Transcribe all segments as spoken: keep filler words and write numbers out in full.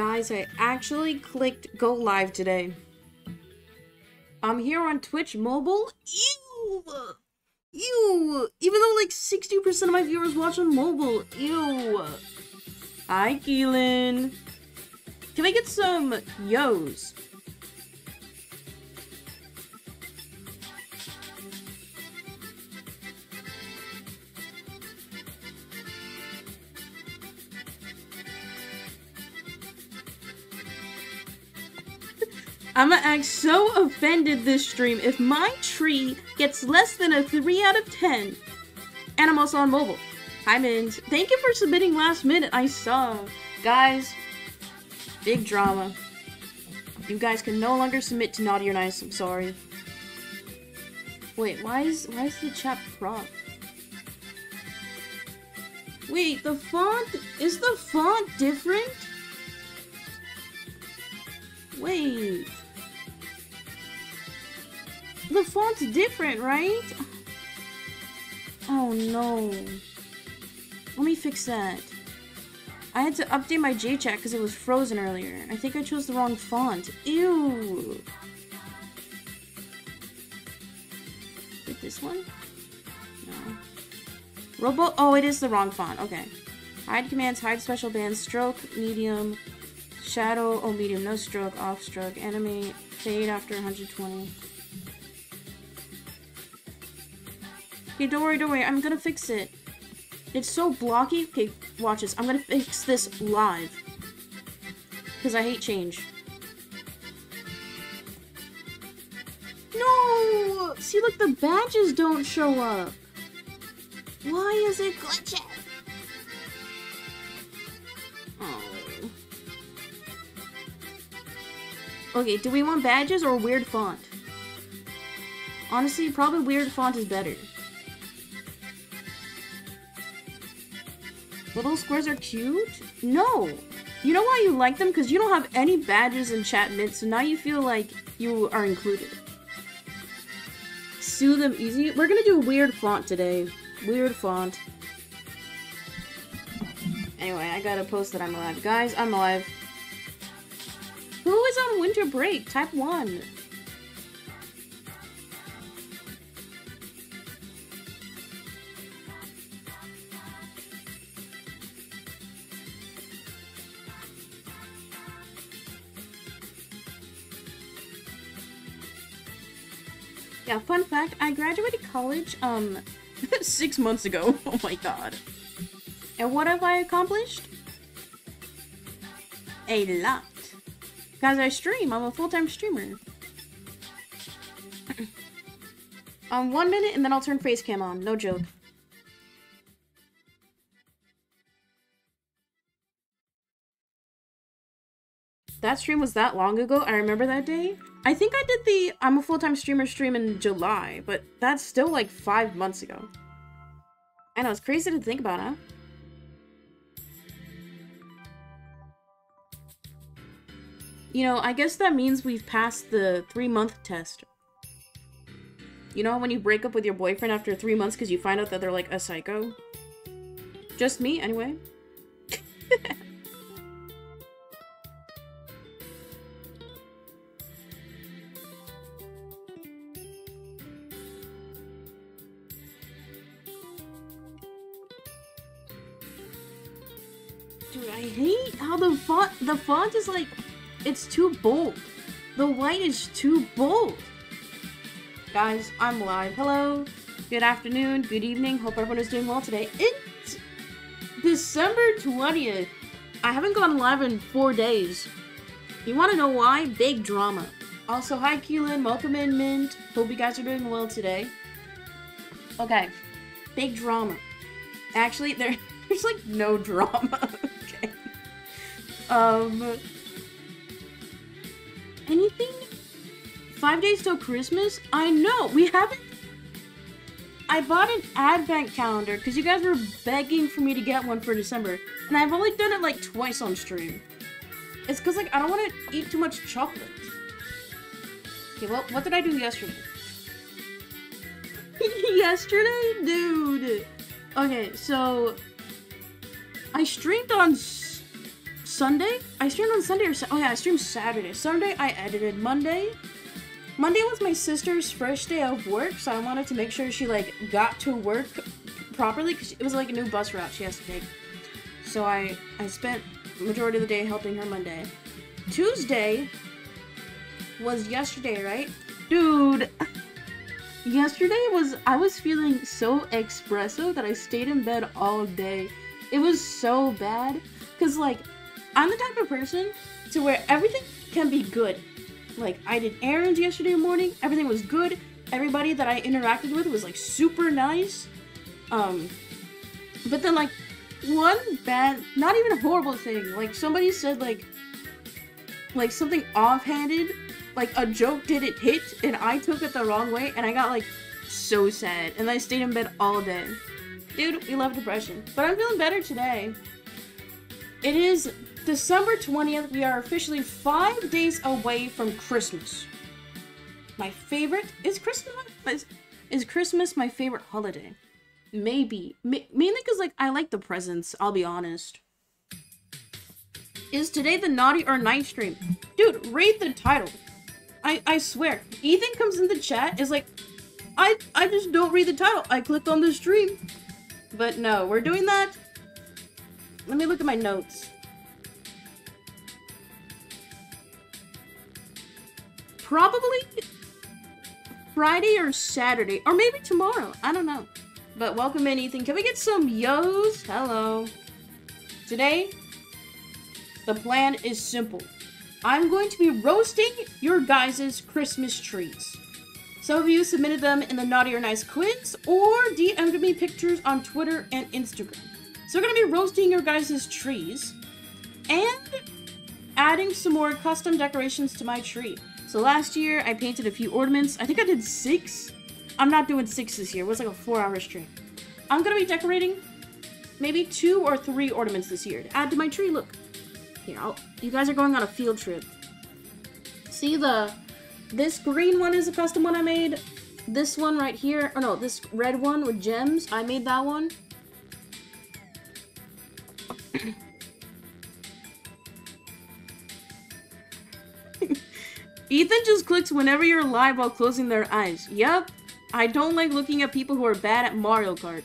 Guys, I actually clicked go live today. I'm here on Twitch mobile. Ew! Ew! Even though like sixty percent of my viewers watch on mobile. Ew! Hi, Keelan. Can I get some yo's? I'ma act so offended this stream if my tree gets less than a three out of ten. And I'm also on mobile. Hi, Mint. Thank you for submitting last minute. I saw. Guys, big drama. You guys can no longer submit to Naughty or Nice. I'm sorry. Wait, why is, why is the chat prop? Wait, the font? Is the font different? Wait. The font's different, right? Oh no. Let me fix that. I had to update my J chat because it was frozen earlier. I think I chose the wrong font. Ew. Did this one? No. Robo- oh, it is the wrong font. Okay. Hide commands, hide special bands, stroke, medium, shadow, oh medium, no stroke, off stroke, animate, fade after one hundred twenty. Okay, don't worry, don't worry, I'm gonna fix it. It's so blocky. Okay, watch this. I'm gonna fix this live. Because I hate change. No! See, look, the badges don't show up. Why is it glitching? Oh. Okay, do we want badges or weird font? Honestly, probably weird font is better. Little squares are cute? No! You know why you like them? Because you don't have any badges in chat, Mint, so now you feel like you are included. Sue them easy. We're gonna do weird font today. Weird font. Anyway, I gotta post that I'm alive. Guys, I'm alive. Who is on winter break? Type one. Yeah, fun fact, I graduated college, um, six months ago. Oh my god. And what have I accomplished? A lot. Guys, I stream. I'm a full-time streamer. um, one minute, and then I'll turn face cam on. No joke. That stream was that long ago. I remember that day. I think I did the I'm a full-time streamer stream in July, but that's still like five months ago. I know, it's crazy to think about, huh? You know, I guess that means we've passed the three-month test. You know when you break up with your boyfriend after three months because you find out that they're like a psycho? Just me, anyway. Dude, I hate how the font- the font is like... It's too bold. The white is too bold. Guys, I'm live. Hello. Good afternoon. Good evening. Hope everyone is doing well today. It's December twentieth. I haven't gone live in four days. You want to know why? Big drama. Also, hi Keelan. Welcome in, Mint. Hope you guys are doing well today. Okay. Big drama. Actually, there, there's like no drama. Okay. Um... Anything? Five days till Christmas? I know, we haven't... I bought an advent calendar because you guys were begging for me to get one for December. And I've only done it like twice on stream. It's because like I don't want to eat too much chocolate. Okay, well, what did I do yesterday? Yesterday? Dude! Okay, so... I streamed on... Sunday? I streamed on Sunday or Sa oh yeah, I streamed Saturday. Sunday I edited. Monday, Monday was my sister's first day of work, so I wanted to make sure she like got to work properly because it was like a new bus route she has to take. So I I spent the majority of the day helping her Monday. Tuesday was yesterday, right? Dude, yesterday was I was feeling so espresso that I stayed in bed all day. It was so bad because like I'm the type of person to where everything can be good. Like I did errands yesterday morning, everything was good. Everybody that I interacted with was like super nice. Um, but then like one bad, not even a horrible thing. Like somebody said like, like something offhanded, like a joke didn't hit and I took it the wrong way and I got like so sad and I stayed in bed all day. Dude, we love depression, but I'm feeling better today. It is December twentieth. We are officially five days away from Christmas. My favorite is Christmas. Is, is Christmas my favorite holiday? Maybe. Ma mainly because like I like the presents, I'll be honest. Is today the naughty or nice stream? Dude, read the title. I, I swear. Ethan comes in the chat, is like, I, I just don't read the title. I clicked on the stream. But no, we're doing that. Let me look at my notes. Probably Friday or Saturday, or maybe tomorrow. I don't know. But welcome in, Ethan. Can we get some yo's? Hello. Today, the plan is simple. I'm going to be roasting your guys' Christmas trees. Some of you submitted them in the Naughty or Nice quiz, or D M'd me pictures on Twitter and Instagram. So we're gonna be roasting your guys' trees and adding some more custom decorations to my tree. So last year I painted a few ornaments. I think I did six. I'm not doing six this year. It was like a four hour stream. I'm gonna be decorating maybe two or three ornaments this year to add to my tree. Look, here, I'll, you guys are going on a field trip. See the, this green one is a custom one I made. This one right here, or no, this red one with gems, I made that one. Ethan just clicks whenever you're live while closing their eyes. Yep. I don't like looking at people who are bad at Mario Kart.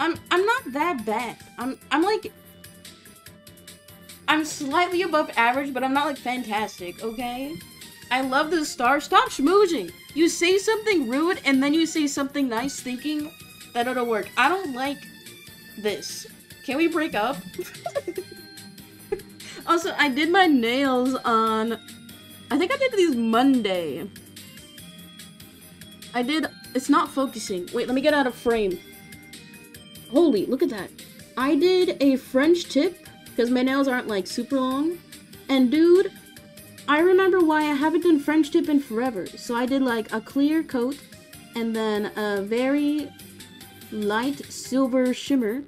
I'm I'm not that bad. I'm I'm like I'm slightly above average, but I'm not like fantastic, okay? I love this star. Stop schmoozing. You say something rude and then you say something nice thinking that it'll work. I don't like this. Can we break up? Also, I did my nails on... I think I did these Monday. I did... It's not focusing. Wait, let me get out of frame. Holy, look at that. I did a French tip, because my nails aren't, like, super long. And, dude, I remember why I haven't done French tip in forever. So I did, like, a clear coat, and then a very light silver shimmer,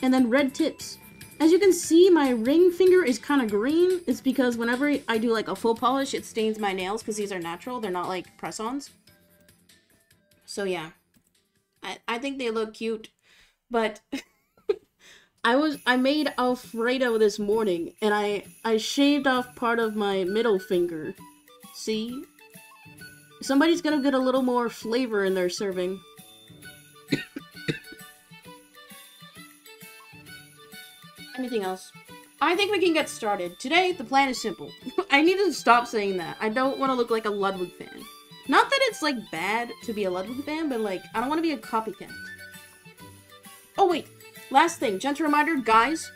and then red tips. As you can see, my ring finger is kind of green. It's because whenever I do like a full polish, it stains my nails because these are natural. They're not like press-ons. So yeah, I, I think they look cute, but I was, I made Alfredo this morning and I, I shaved off part of my middle finger. See? Somebody's gonna get a little more flavor in their serving. Anything else? I think we can get started. Today, the plan is simple. I need to stop saying that. I don't want to look like a Ludwig fan. Not that it's, like, bad to be a Ludwig fan, but, like, I don't want to be a copycat. Oh, wait. Last thing. Gentle reminder, guys.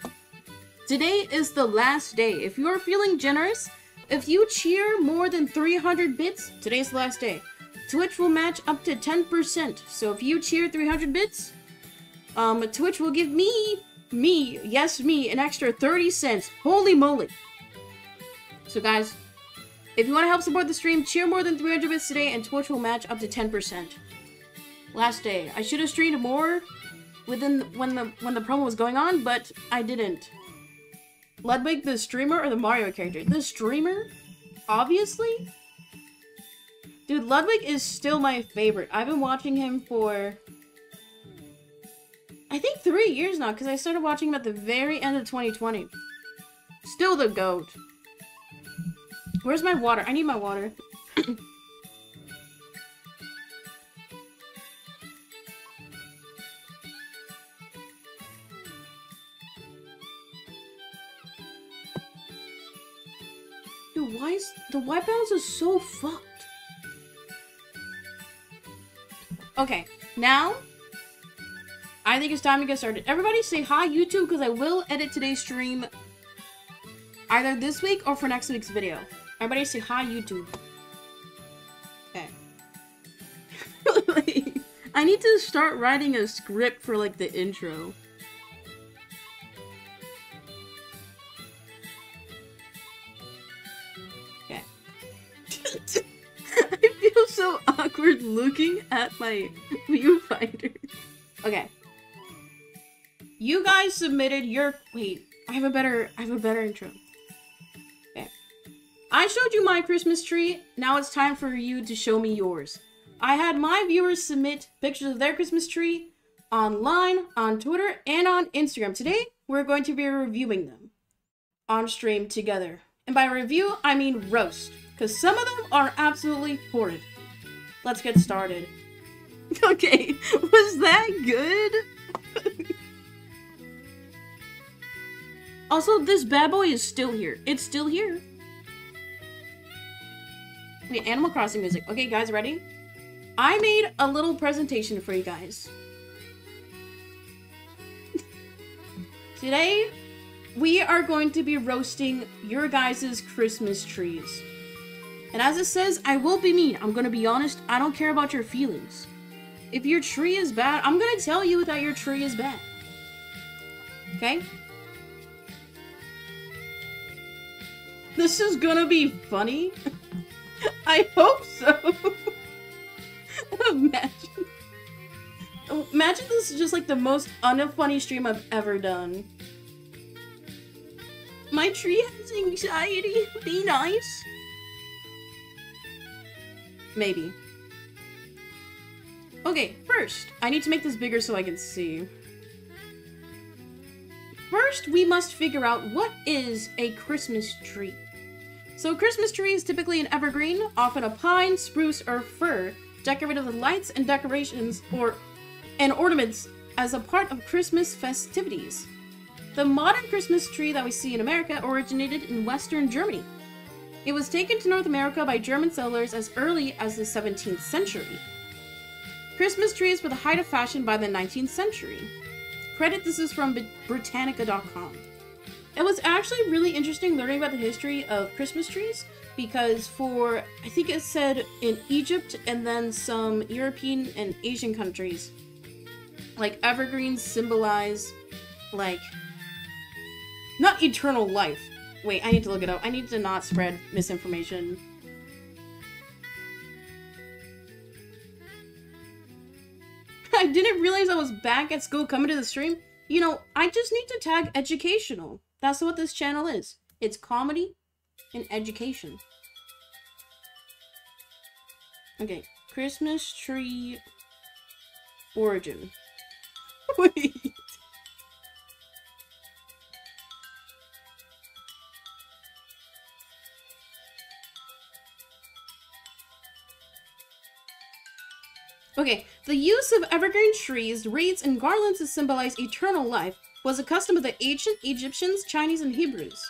Today is the last day. If you are feeling generous, if you cheer more than three hundred bits, today's the last day. Twitch will match up to ten percent. So if you cheer three hundred bits, um, Twitch will give me... Me, yes me, an extra thirty cents. Holy moly. So guys, if you want to help support the stream, cheer more than three hundred bits today and Twitch will match up to ten percent. Last day. I should have streamed more within the, when the when the promo was going on, but I didn't. Ludwig, the streamer or the Mario character? The streamer? Obviously? Dude, Ludwig is still my favorite. I've been watching him for... I think three years now, because I started watching him at the very end of twenty twenty. Still the GOAT. Where's my water? I need my water. Dude, why is... the white balance is so fucked. Okay, now... I think it's time to get started. Everybody say hi, YouTube, because I will edit today's stream either this week or for next week's video. Everybody say hi, YouTube. Okay. I need to start writing a script for, like, the intro. Okay. I feel so awkward looking at my viewfinder. Okay. You guys submitted your- wait, I have a better- I have a better intro. Okay. I showed you my Christmas tree, now it's time for you to show me yours. I had my viewers submit pictures of their Christmas tree online, on Twitter, and on Instagram. Today, we're going to be reviewing them on stream together. And by review, I mean roast, because some of them are absolutely horrid. Let's get started. Okay, was that good? Also, this bad boy is still here. It's still here. Okay, Animal Crossing music. Okay, guys, ready? I made a little presentation for you guys. Today, we are going to be roasting your guys' Christmas trees. And as it says, I will be mean. I'm gonna be honest. I don't care about your feelings. If your tree is bad, I'm gonna tell you that your tree is bad. Okay? This is gonna be funny. I hope so. Imagine. Imagine this is just like the most unfunny stream I've ever done. My tree has anxiety. Be nice. Maybe. Okay, first, I need to make this bigger so I can see. First, we must figure out what is a Christmas tree. So Christmas tree is typically an evergreen, often a pine, spruce, or fir, decorated with lights and decorations or and ornaments as a part of Christmas festivities. The modern Christmas tree that we see in America originated in Western Germany. It was taken to North America by German settlers as early as the seventeenth century. Christmas trees were the height of fashion by the nineteenth century. Credit, this is from Britannica dot com. It was actually really interesting learning about the history of Christmas trees, because for, I think it said in Egypt and then some European and Asian countries, like evergreens symbolize, like, not eternal life. Wait, I need to look it up. I need to not spread misinformation. I didn't realize I was back at school coming to the stream. You know, I just need to tag educational. That's what this channel is. It's comedy and education. Okay, Christmas tree origin. Wait. Okay, the use of evergreen trees, wreaths, and garlands to symbolize eternal life was a custom of the ancient Egyptians, Chinese, and Hebrews.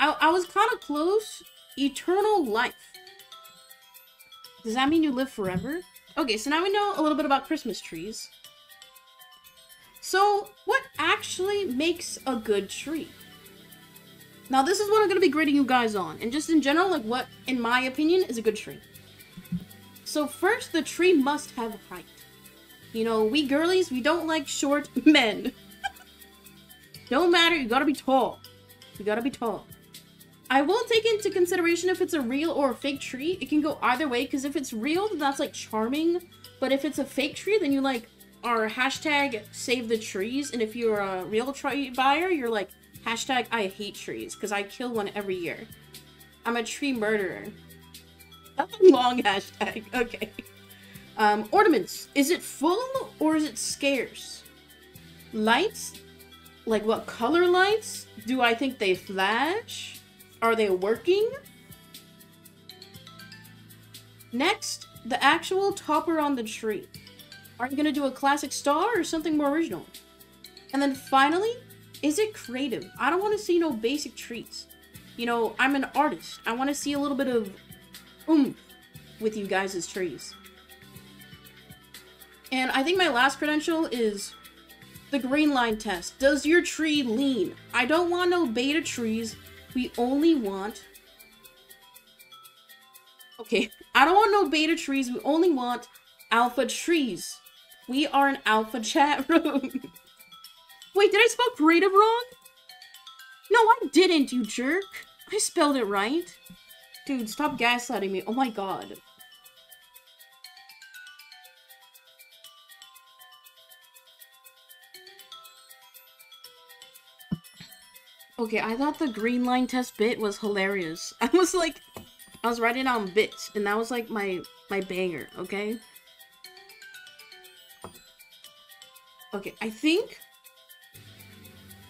I, I was kind of close. Eternal life. Does that mean you live forever? Okay, so now we know a little bit about Christmas trees. So, what actually makes a good tree? Now, this is what I'm going to be grading you guys on, and just in general, like what, in my opinion, is a good tree. So first, the tree must have height. You know, we girlies, we don't like short men. Don't matter, you gotta be tall. You gotta be tall. I will take into consideration if it's a real or a fake tree. It can go either way, because if it's real, then that's, like, charming. But if it's a fake tree, then you, like, are hashtag save the trees. And if you're a real tree buyer, you're like, hashtag I hate trees, because I kill one every year. I'm a tree murderer. That's a long hashtag. Okay. Um, ornaments. Is it full or is it scarce? lights, like what color lights? Do I think they flash? Are they working? Next, the actual topper on the tree. Are you gonna do a classic star or something more original? And then finally, is it creative? I don't wanna see no basic treats. You know, I'm an artist. I wanna see a little bit of oomph with you guys' trees. And I think my last credential is the green line test. Does your tree lean? I don't want no beta trees. We only want... Okay, I don't want no beta trees. We only want alpha trees. We are an alpha chat room. Wait, did I spell creative wrong? No, I didn't, you jerk. I spelled it right. Dude, stop gaslighting me. Oh my god. Okay, I thought the green line test bit was hilarious. I was like, I was writing down bits, and that was like my, my banger, okay? Okay, I think...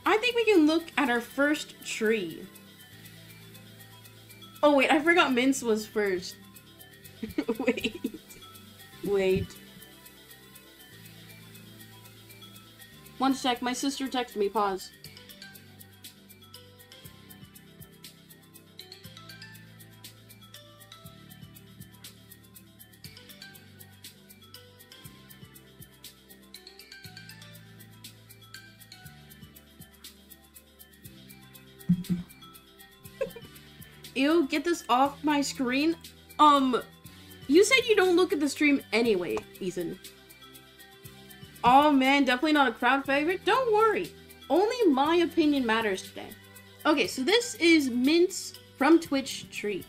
I think we can look at our first tree. Oh wait, I forgot Mince was first. Wait. Wait. One sec, my sister texted me, pause. Ew, get this off my screen. Um, you said you don't look at the stream anyway, Ethan. Oh man, definitely not a crowd favorite. Don't worry. Only my opinion matters today. Okay, so this is Mint's from Twitch tree.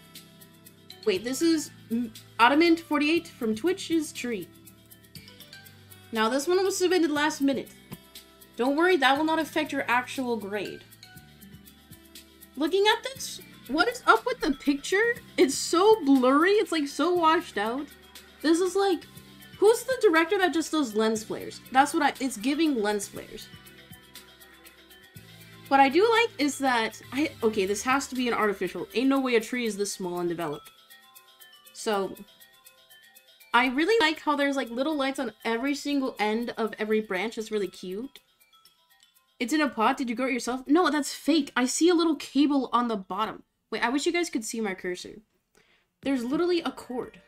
Wait, this is Adamant forty-eight from Twitch's tree. Now this one was submitted last minute. Don't worry, that will not affect your actual grade. Looking at this, what is up with the picture? It's so blurry, it's like so washed out. This is like, who's the director that just does lens flares? That's what I, it's giving lens flares. What I do like is that, I okay, this has to be an artificial. Ain't no way a tree is this small and developed. So, I really like how there's like little lights on every single end of every branch. It's really cute. It's in a pot. Did you grow it yourself? No, that's fake. I see a little cable on the bottom. Wait, I wish you guys could see my cursor. There's literally a cord.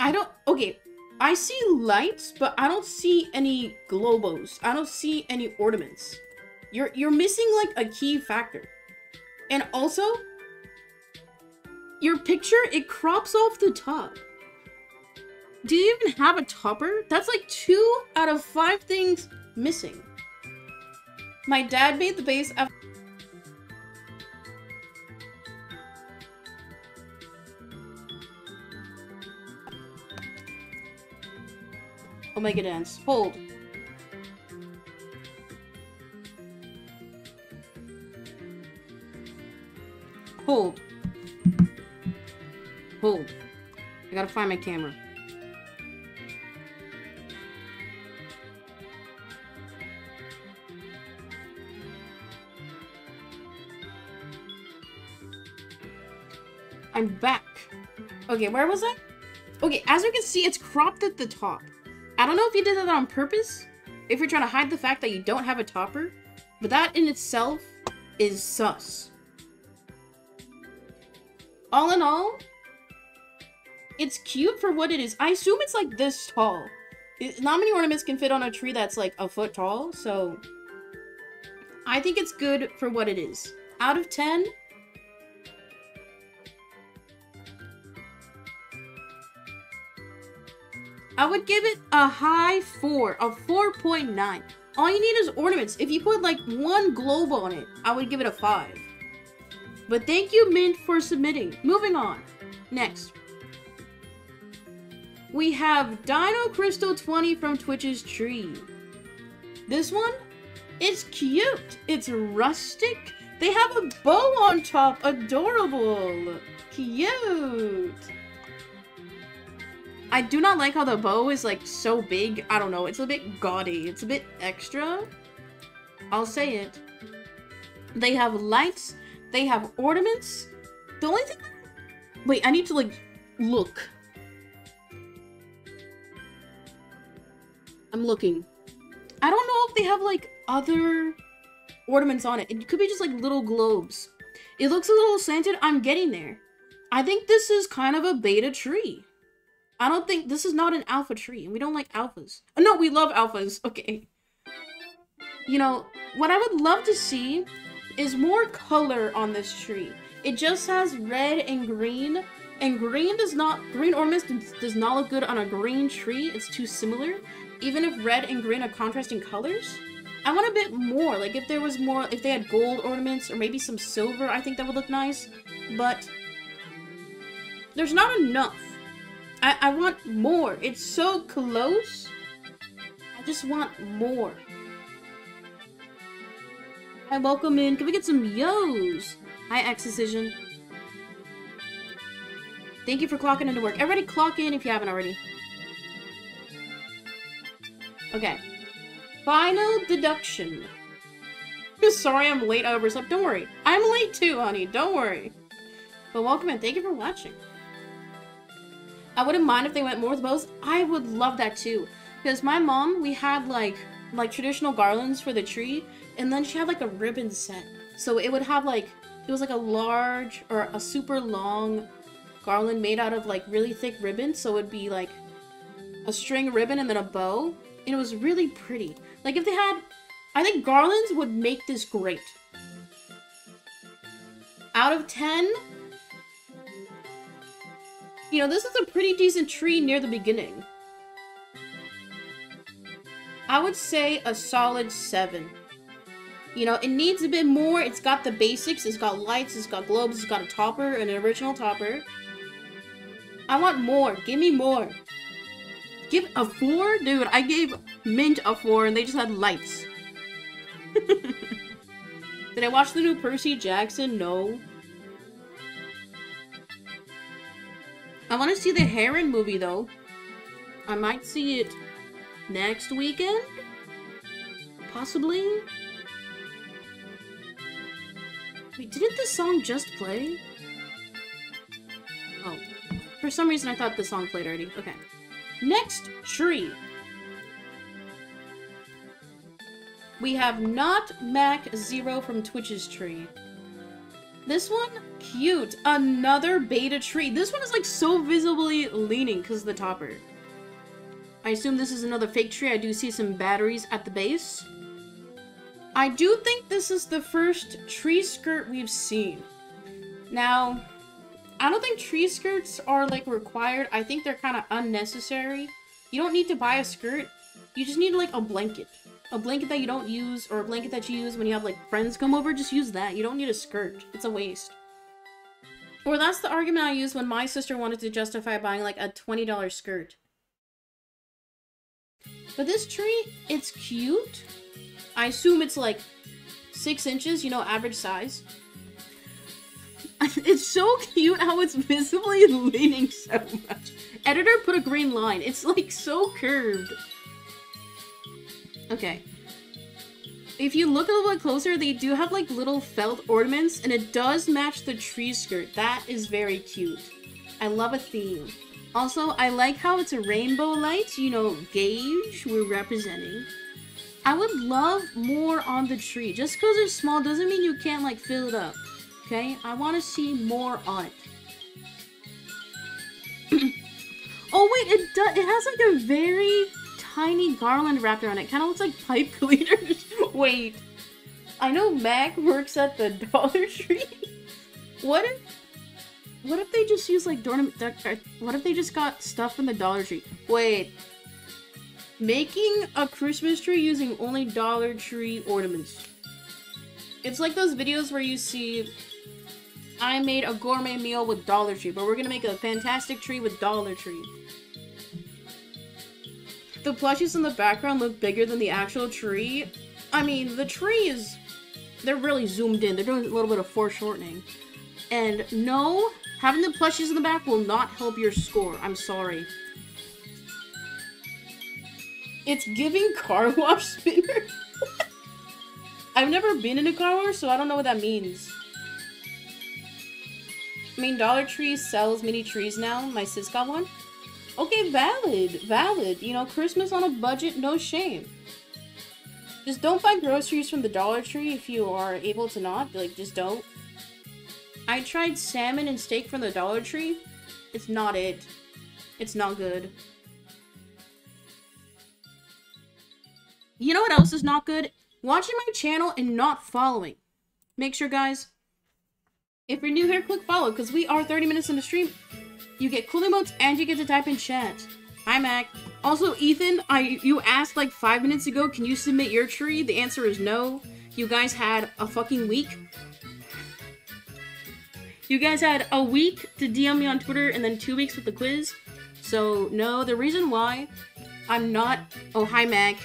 I don't... Okay. I see lights, but I don't see any globos. I don't see any ornaments. You're, you're missing, like, a key factor. And also, your picture, it crops off the top. Do you even have a topper? That's like two out of five things missing. My dad made the base after... Omega dance. Hold. Hold. Hold. I gotta find my camera. I'm back. Okay, where was I? Okay, as you can see, it's cropped at the top. I don't know if you did that on purpose, if you're trying to hide the fact that you don't have a topper, but that in itself is sus. All in all, it's cute for what it is. I assume it's like this tall. It, not many ornaments can fit on a tree that's like a foot tall, so I think it's good for what it is. Out of ten, I would give it a high four, a four point nine. All you need is ornaments. If you put like one globe on it, I would give it a five. But thank you, Mint, for submitting. Moving on. Next. We have Dino Crystal twenty from Twitch's tree. This one, it's cute. It's rustic. They have a bow on top. Adorable. Cute. I do not like how the bow is like so big. I don't know, it's a bit gaudy, it's a bit extra. I'll say it. They have lights, they have ornaments. The only thing... Wait, I need to like look. I'm looking. I don't know if they have like other ornaments on it. It could be just like little globes. It looks a little slanted. I'm getting there. I think this is kind of a beta tree. I don't think this is not an alpha tree, and we don't like alphas. Oh, no, we love alphas. Okay. You know, what I would love to see is more color on this tree. It just has red and green, and green does not, green ornaments does not look good on a green tree. It's too similar. Even if red and green are contrasting colors, I want a bit more. Like if there was more, if they had gold ornaments or maybe some silver, I think that would look nice, but there's not enough. I, I want more. It's so close. I just want more. Hi, welcome in. Can we get some yo's? Hi, X Decision. Thank you for clocking into work. Everybody clock in if you haven't already. Okay. Final deduction. Sorry I'm late. I overslept. Don't worry. I'm late too, honey. Don't worry. But welcome in. Thank you for watching. I wouldn't mind if they went more with bows. I would love that too. Because my mom, we had like like traditional garlands for the tree, and then she had like a ribbon set. So it would have like, it was like a large or a super long garland made out of like really thick ribbon. So it'd be like a string ribbon and then a bow. And it was really pretty. Like if they had, I think garlands would make this great. Out of ten, you know, this is a pretty decent tree near the beginning. I would say a solid seven. You know, it needs a bit more. It's got the basics. It's got lights. It's got globes. It's got a topper, an original topper. I want more. Give me more. Give a four? Dude, I gave Mint a four and they just had lights. Did I watch the new Percy Jackson? No. I want to see the Heron movie, though. I might see it next weekend? Possibly? Wait, didn't this song just play? Oh. For some reason, I thought this song played already. Okay. Next tree. We have Not Mac zero from Twitch's tree. This one, cute. Another beta tree. This one is like so visibly leaning because of the topper. I assume this is another fake tree. I do see some batteries at the base. I do think this is the first tree skirt we've seen. Now, I don't think tree skirts are like required. I think they're kind of unnecessary. You don't need to buy a skirt. You just need like a blanket. A blanket that you don't use, or a blanket that you use when you have, like, friends come over, just use that. You don't need a skirt. It's a waste. Or that's the argument I used when my sister wanted to justify buying, like, a twenty dollar skirt. But this tree, it's cute. I assume it's, like, six inches, you know, average size. It's so cute how it's visibly leaning so much. Editor, put a green line. It's, like, so curved. Okay. If you look a little bit closer, they do have like little felt ornaments, and it does match the tree skirt. That is very cute. I love a theme. Also, I like how it's a rainbow light, you know, gauge we're representing. I would love more on the tree. Just because it's small doesn't mean you can't like fill it up. Okay? I want to see more on it. Oh wait, it does. It has like a very tiny garland wrapped around it. Kind of looks like pipe cleaners. Wait. I know Mac works at the Dollar Tree. What if... What if they just use, like, dorm... What if they just got stuff from the Dollar Tree? Wait. Making a Christmas tree using only Dollar Tree ornaments. It's like those videos where you see... I made a gourmet meal with Dollar Tree, but we're gonna make a fantastic tree with Dollar Tree. The plushies in the background look bigger than the actual tree. I mean, the tree is... They're really zoomed in. They're doing a little bit of foreshortening. And no, having the plushies in the back will not help your score. I'm sorry. It's giving car wash spinner. I've never been in a car wash, so I don't know what that means. I mean, Dollar Tree sells mini trees now. My sis got one. Okay, valid, valid. You know, Christmas on a budget, no shame. Just don't buy groceries from the Dollar Tree if you are able to not. Like, just don't. I tried salmon and steak from the Dollar Tree. It's not it. It's not good. You know what else is not good? Watching my channel and not following. Make sure, guys, if you're new here, click follow, because we are thirty minutes in the stream. You get cool emotes and you get to type in chat. Hi, Mac. Also, Ethan, I you asked like five minutes ago, can you submit your tree? The answer is no. You guys had a fucking week. You guys had a week to D M me on Twitter and then two weeks with the quiz. So, no, the reason why I'm not... Oh, hi, Mac.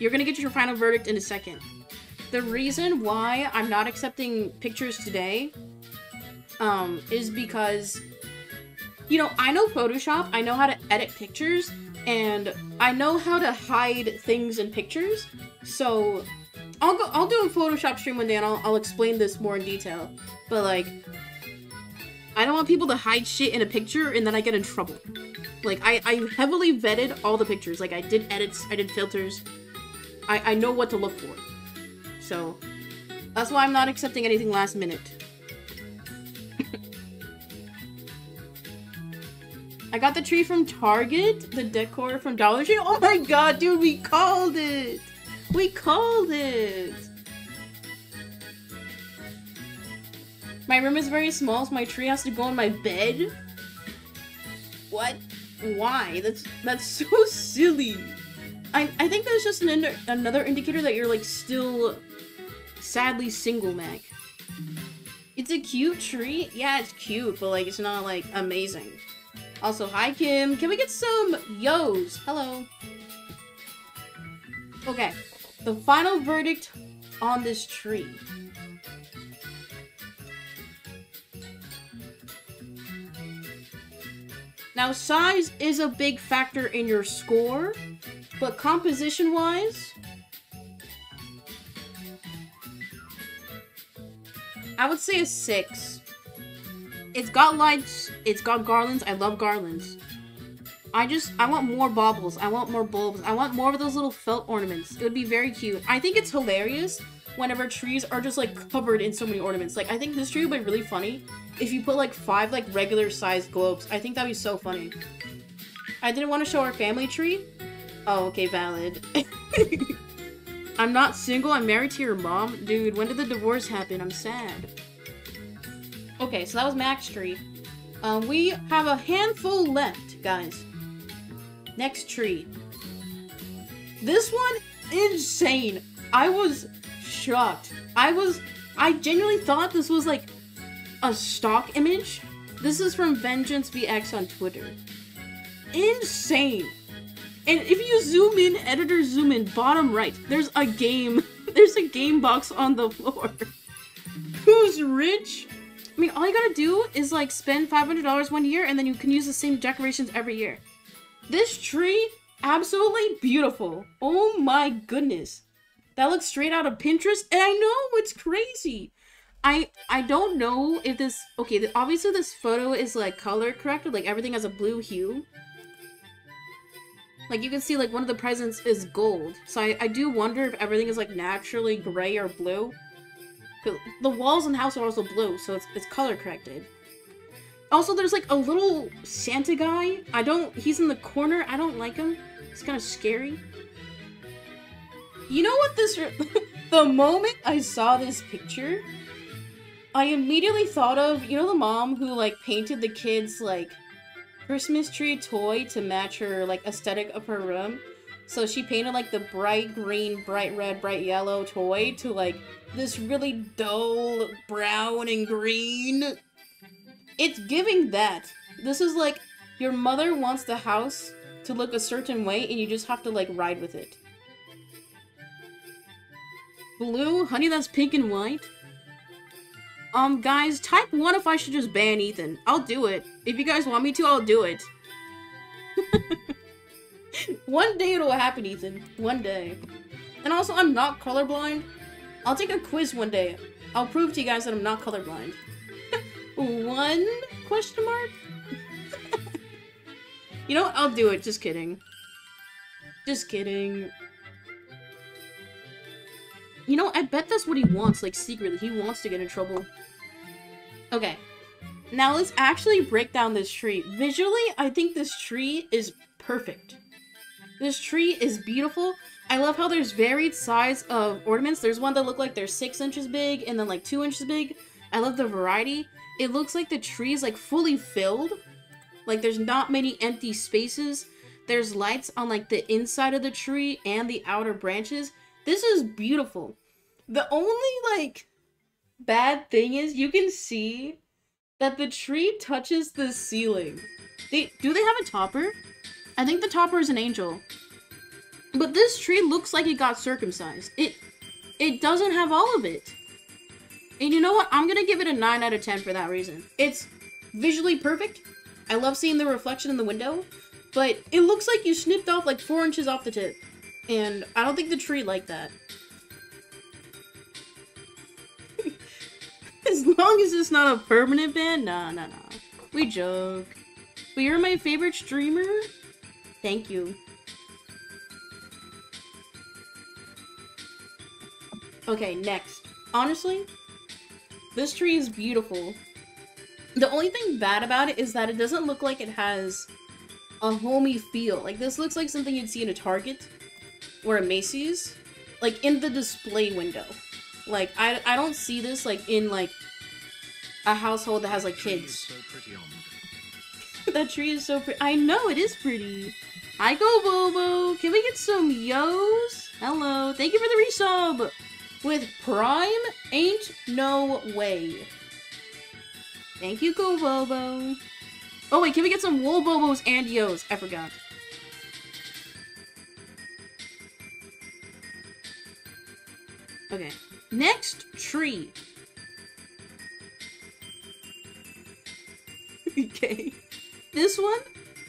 You're gonna get your final verdict in a second. The reason why I'm not accepting pictures today um, is because... You know, I know Photoshop, I know how to edit pictures, and I know how to hide things in pictures, so I'll go- I'll do a Photoshop stream one day and I'll, I'll explain this more in detail, but like, I don't want people to hide shit in a picture and then I get in trouble. Like, I, I heavily vetted all the pictures, like I did edits, I did filters, I, I know what to look for. So, that's why I'm not accepting anything last minute. I got the tree from Target, the decor from Dollar Tree. Oh my god, dude, we called it! We called it! My room is very small, so my tree has to go on my bed? What? Why? That's that's so silly. I, I think that's just an ind- another indicator that you're, like, still sadly single, Mac. It's a cute tree? Yeah, it's cute, but, like, it's not, like, amazing. Also, hi, Kim. Can we get some yo's? Hello. Okay. The final verdict on this tree. Now, size is a big factor in your score, but composition-wise, I would say a six. It's got lights, it's got garlands, I love garlands. I just, I want more baubles, I want more bulbs, I want more of those little felt ornaments. It would be very cute. I think it's hilarious whenever trees are just like covered in so many ornaments. Like, I think this tree would be really funny if you put like five like regular sized globes. I think that'd be so funny. I didn't want to show our family tree. Oh, okay, valid. I'm not single, I'm married to your mom. Dude, when did the divorce happen? I'm sad. Okay, so that was Max tree. Um, we have a handful left, guys. Next tree. This one, insane. I was shocked. I was, I genuinely thought this was like a stock image. This is from VengeanceVX on Twitter. Insane. And if you zoom in, editor zoom in, bottom right, there's a game. There's a game box on the floor. Who's rich? I mean, all you gotta do is, like, spend five hundred dollars one year, and then you can use the same decorations every year. This tree, absolutely beautiful. Oh my goodness. That looks straight out of Pinterest, and I know, it's crazy. I I don't know if this... Okay, the, obviously this photo is, like, color corrected. Like, everything has a blue hue. Like, you can see, like, one of the presents is gold. So I, I do wonder if everything is, like, naturally gray or blue. The walls in the house are also blue, so it's, it's color corrected. Also, there's like a little Santa guy. I don't- he's in the corner. I don't like him. It's kind of scary. You know what this- the moment I saw this picture, I immediately thought of, you know the mom who like painted the kids like Christmas tree toy to match her like aesthetic of her room? So she painted like the bright green, bright red, bright yellow toy to like this really dull brown and green. It's giving that. This is like your mother wants the house to look a certain way and you just have to like ride with it. Blue? Honey, that's pink and white. Um, guys, type one if I should just ban Ethan. I'll do it. If you guys want me to, I'll do it. One day it'll happen, Ethan. One day. And also, I'm not colorblind. I'll take a quiz one day. I'll prove to you guys that I'm not colorblind. One question mark? You know what? I'll do it. Just kidding. Just kidding. You know, I bet that's what he wants, like, secretly. He wants to get in trouble. Okay. Now let's actually break down this tree. Visually, I think this tree is perfect. This tree is beautiful. I love how there's varied size of ornaments. There's one that look like they're six inches big and then like two inches big. I love the variety. It looks like the tree is like fully filled. Like there's not many empty spaces. There's lights on like the inside of the tree and the outer branches. This is beautiful. The only like bad thing is you can see that the tree touches the ceiling. They do they have a topper? I think the topper is an angel. But this tree looks like it got circumcised. It it doesn't have all of it. And you know what? I'm gonna give it a nine out of ten for that reason. It's visually perfect. I love seeing the reflection in the window. But it looks like you snipped off like four inches off the tip. And I don't think the tree liked that. As long as it's not a permanent ban, nah, nah, nah. We joke. But you're my favorite streamer? Thank you. Okay, next. Honestly, this tree is beautiful. The only thing bad about it is that it doesn't look like it has a homey feel. Like, this looks like something you'd see in a Target or a Macy's. Like, in the display window. Like, I, I don't see this, like, in, like, a household that has, like, kids. That tree is so pretty. I know, it is pretty. Hi, Go Bobo. Can we get some yo's? Hello. Thank you for the resub. With Prime? Ain't no way. Thank you, Go Bobo. Oh, wait, can we get some wool bobos and yo's? I forgot. Okay. Next tree. Okay. This one,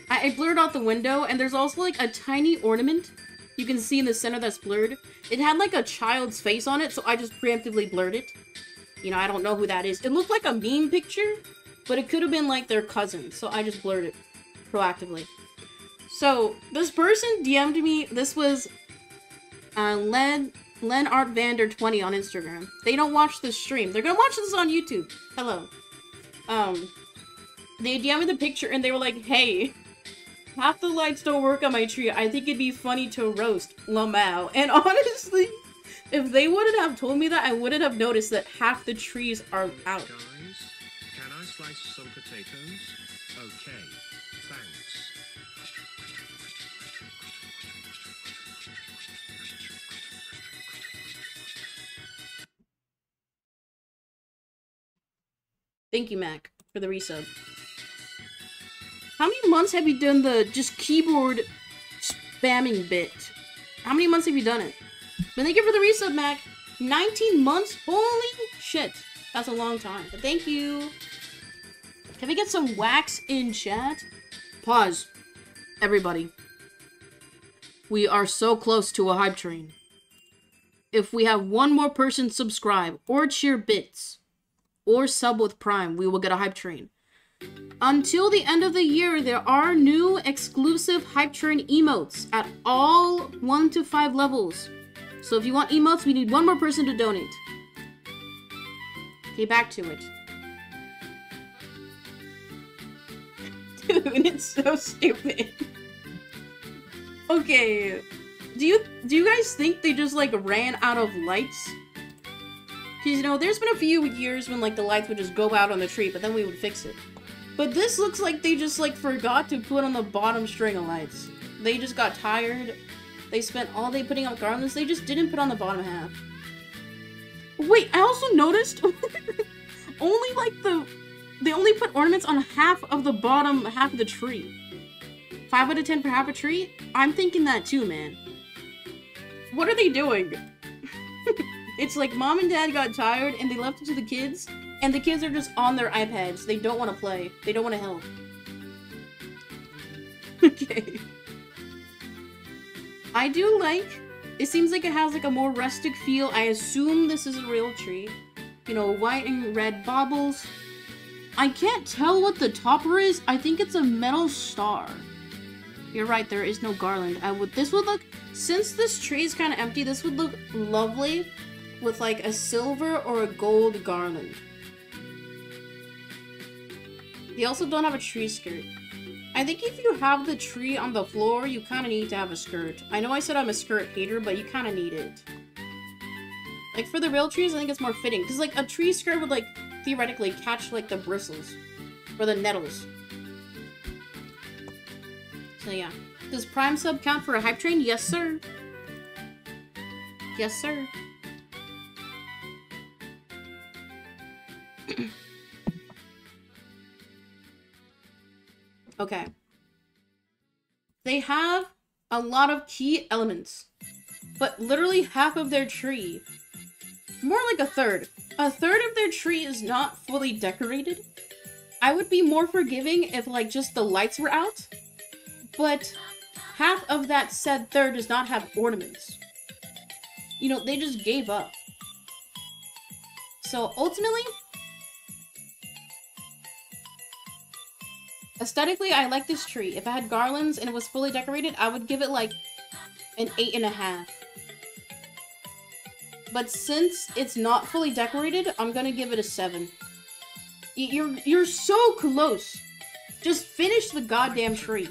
I, I blurred out the window, and there's also, like, a tiny ornament you can see in the center that's blurred. It had, like, a child's face on it, so I just preemptively blurred it. You know, I don't know who that is. It looked like a meme picture, but it could have been, like, their cousin, so I just blurred it proactively. So, this person D M'd me. This was uh, Len, Len Art Vander twenty on Instagram. They don't watch this stream. They're gonna watch this on YouTube. Hello. Um... They D M'd me the picture and they were like, hey, half the lights don't work on my tree. I think it'd be funny to roast. Lmao. And honestly, if they wouldn't have told me that, I wouldn't have noticed that half the trees are out. Guys, can I slice some potatoes? Okay, thanks. Thank you, Mac, for the resub. How many months have you done the just keyboard spamming bit? How many months have you done it? But thank you for the resub, Mac. nineteen months? Holy shit. That's a long time. But thank you. Can we get some wax in chat? Pause. Everybody. We are so close to a hype train. If we have one more person subscribe or cheer bits or sub with Prime, we will get a hype train. Until the end of the year, there are new exclusive hype train emotes at all one to five levels. So if you want emotes, we need one more person to donate. Okay, back to it. Dude, it's so stupid. Okay, do you do you guys think they just like ran out of lights? Because, you know, there's been a few years when like the lights would just go out on the tree, but then we would fix it. But this looks like they just, like, forgot to put on the bottom string of lights. They just got tired. They spent all day putting up garlands. They just didn't put on the bottom half. Wait, I also noticed only, like, the... They only put ornaments on half of the bottom half of the tree. five out of ten for half a tree? I'm thinking that too, man. What are they doing? It's like mom and dad got tired and they left it to the kids. And the kids are just on their iPads. They don't want to play. They don't want to help. Okay. I do like, it seems like it has like a more rustic feel. I assume this is a real tree. You know, white and red baubles. I can't tell what the topper is. I think it's a metal star. You're right, there is no garland. I would, this would look, since this tree is kind of empty, this would look lovely with like a silver or a gold garland. They also don't have a tree skirt. I think if you have the tree on the floor, you kind of need to have a skirt. I know I said I'm a skirt hater, but you kind of need it. Like for the real trees, I think it's more fitting because like a tree skirt would like theoretically catch like the bristles or the nettles. So yeah. Does Prime sub count for a hype train? Yes, sir. Yes, sir. Okay. They have a lot of key elements, but literally half of their tree, more like a third, a third of their tree is not fully decorated. I would be more forgiving if like just the lights were out, but half of that said third does not have ornaments. You know, they just gave up. So ultimately, aesthetically, I like this tree. If I had garlands and it was fully decorated, I would give it like an eight and a half. But since it's not fully decorated, I'm gonna give it a seven. You're you're so close. Just finish the goddamn tree.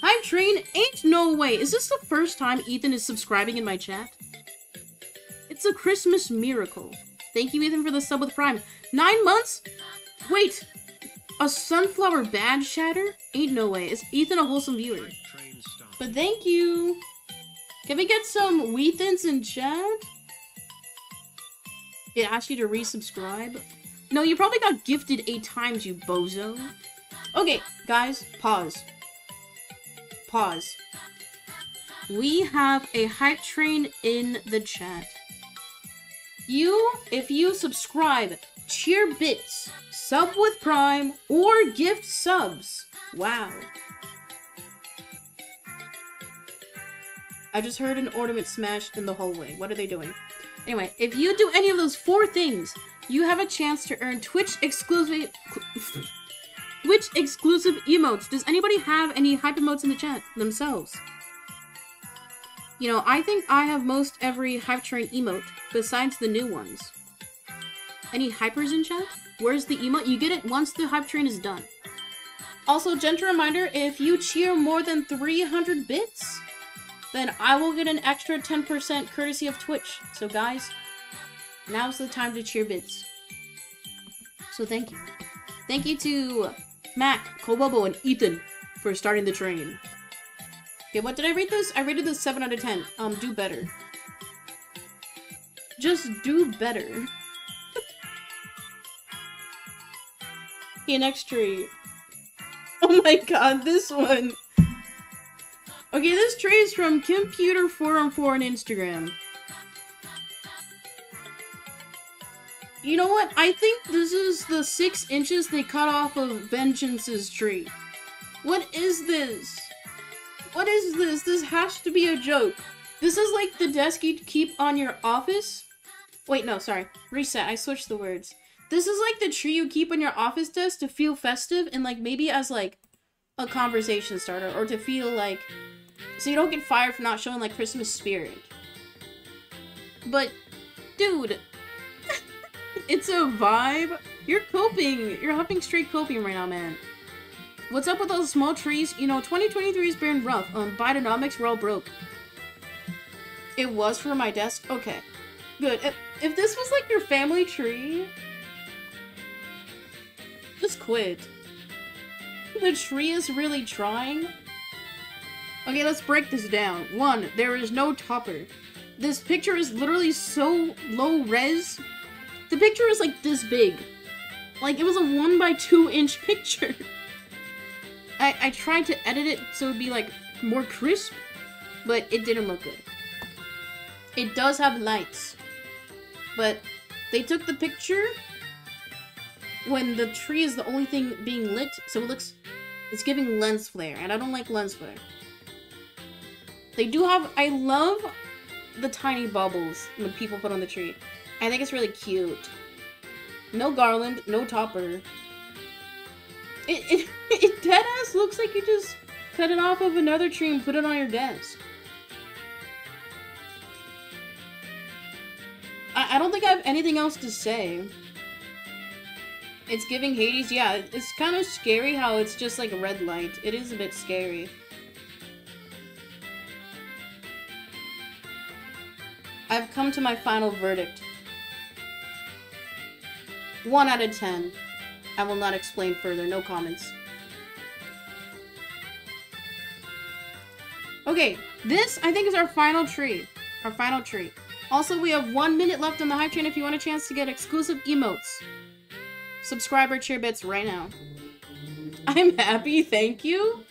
Hype train ain't no way. Is this the first time Ethan is subscribing in my chat? It's a Christmas miracle. Thank you, Ethan, for the sub with Prime. Nine months. Wait, a sunflower badge shatter? Ain't no way. Is Ethan a wholesome viewer? But thank you. Can we get some Weethans in chat? It asked you to resubscribe. No, you probably got gifted eight times, you bozo. Okay, guys, pause. Pause. We have a hype train in the chat. You, if you subscribe, cheer bits, sub with Prime, or gift subs. Wow. I just heard an ornament smashed in the hallway. What are they doing? Anyway, if you do any of those four things, you have a chance to earn Twitch exclusive Twitch exclusive emotes. Does anybody have any hype emotes in the chat themselves? You know, I think I have most every hype train emote besides the new ones. Any hypers in chat? Where's the emote? You get it once the hype train is done. Also, gentle reminder, if you cheer more than three hundred bits, then I will get an extra ten percent courtesy of Twitch. So guys, now's the time to cheer bits. So thank you. Thank you to Mac, Kobobo, and Ethan for starting the train. Okay, what did I rate this? I rated this seven out of ten. Um, do better. Just do better. Okay, next tree. Oh my god, this one. Okay, this tree is from Computer Forum four on Instagram. You know what? I think this is the six inches they cut off of Vengeance's tree. What is this? What is this? This has to be a joke. This is like the desk you keep on your office. Wait, no, sorry. Reset. I switched the words. This is like the tree you keep on your office desk to feel festive and like maybe as like a conversation starter or to feel like so you don't get fired for not showing like Christmas spirit. But dude, it's a vibe. You're coping. You're hopping straight coping right now, man. What's up with those small trees? You know, twenty twenty-three is been rough. Um, Bidenomics, we're all broke. It was for my desk? Okay. Good. If, if this was like your family tree, just quit. The tree is really trying. Okay, let's break this down. One, there is no topper. This picture is literally so low res. The picture is like this big. Like it was a one by two inch picture. I, I tried to edit it so it would be like more crisp, but it didn't look good. It does have lights, but they took the picture when the tree is the only thing being lit, so it looks, it's giving lens flare, and I don't like lens flare. They do have, I love the tiny baubles when people put on the tree. I think it's really cute. No garland, no topper. It, it, it dead ass looks like you just cut it off of another tree and put it on your desk. I, I don't think I have anything else to say. It's giving Hades, yeah. It's kind of scary how it's just like a red light. It is a bit scary. I've come to my final verdict. One out of ten. I will not explain further. No comments. Okay, this I think is our final tree. Our final tree. Also, we have one minute left on the hype train if you want a chance to get exclusive emotes. Subscriber cheer bits right now. I'm happy, thank you.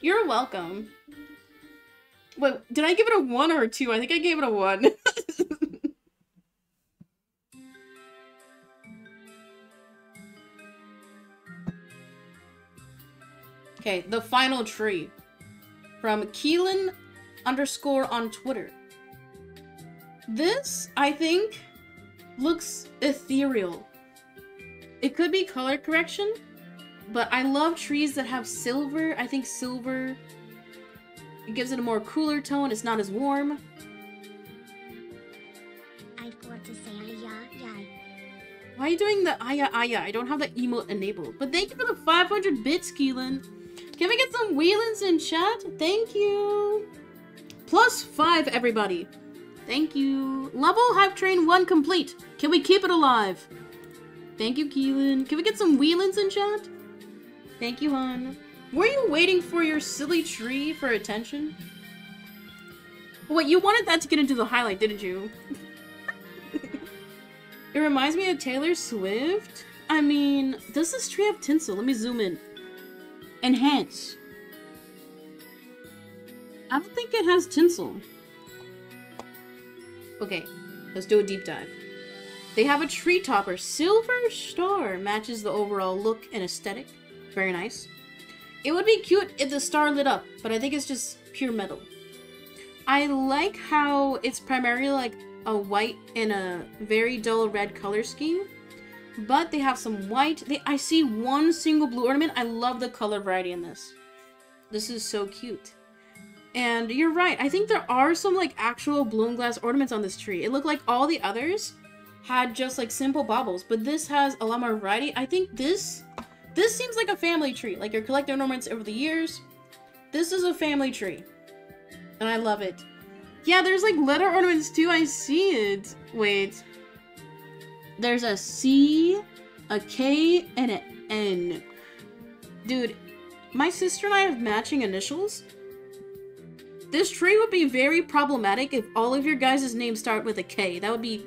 You're welcome. Wait, did I give it a one or a two? I think I gave it a one. Okay, the final tree. From Keelan underscore on Twitter. This, I think, looks ethereal. It could be color correction, but I love trees that have silver. I think silver... It gives it a more cooler tone. It's not as warm. I've got to say ay-ya-ya. Why are you doing the ay-ya-ya? I don't have the emote enabled. But thank you for the five hundred bits, Keelan. Can we get some Wheelins in chat? Thank you. Plus five, everybody. Thank you. Level Hype Train one complete. Can we keep it alive? Thank you, Keelan. Can we get some Wheelins in chat? Thank you, hon. Were you waiting for your silly tree for attention? Wait, you wanted that to get into the highlight, didn't you? It reminds me of Taylor Swift. I mean, does this tree have tinsel? Let me zoom in. Enhance. I don't think it has tinsel. Okay, let's do a deep dive. They have a tree topper. Silver star matches the overall look and aesthetic. Very nice. It would be cute if the star lit up, but I think it's just pure metal. I like how it's primarily like a white and a very dull red color scheme, but they have some white. They, I see one single blue ornament. I love the color variety in this. This is so cute. And you're right. I think there are some like actual bloom glass ornaments on this tree. It looked like all the others had just like simple baubles, but this has a lot more variety. I think this... This seems like a family tree, like you're collecting ornaments over the years. This is a family tree, and I love it. Yeah, there's like letter ornaments too, I see it. Wait. There's a C, a K, and an N. Dude, my sister and I have matching initials. This tree would be very problematic if all of your guys' names start with a K. That would be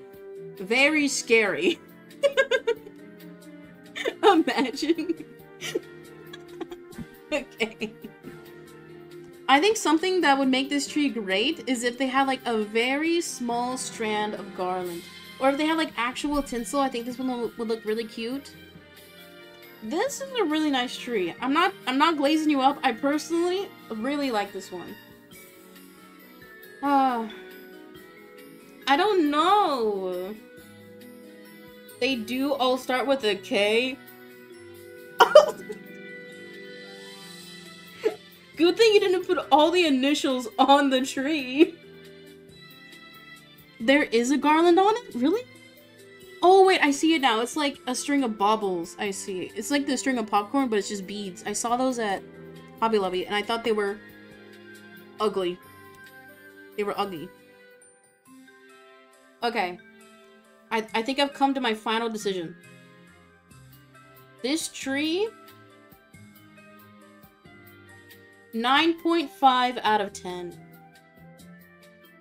very scary. Imagine. Okay. I think something that would make this tree great is if they had like a very small strand of garland. Or if they had like actual tinsel, I think this one would look really cute. This is a really nice tree. I'm not I'm not glazing you up. I personally really like this one. Uh I don't know. They do all start with a K. Good thing you didn't put all the initials on the tree. There is a garland on it? Really? Oh wait, I see it now. It's like a string of baubles. I see it. It's like the string of popcorn, but it's just beads. I saw those at Hobby Lobby, and I thought they were ugly. They were ugly. Okay. I, I think I've come to my final decision. This tree... nine point five out of ten.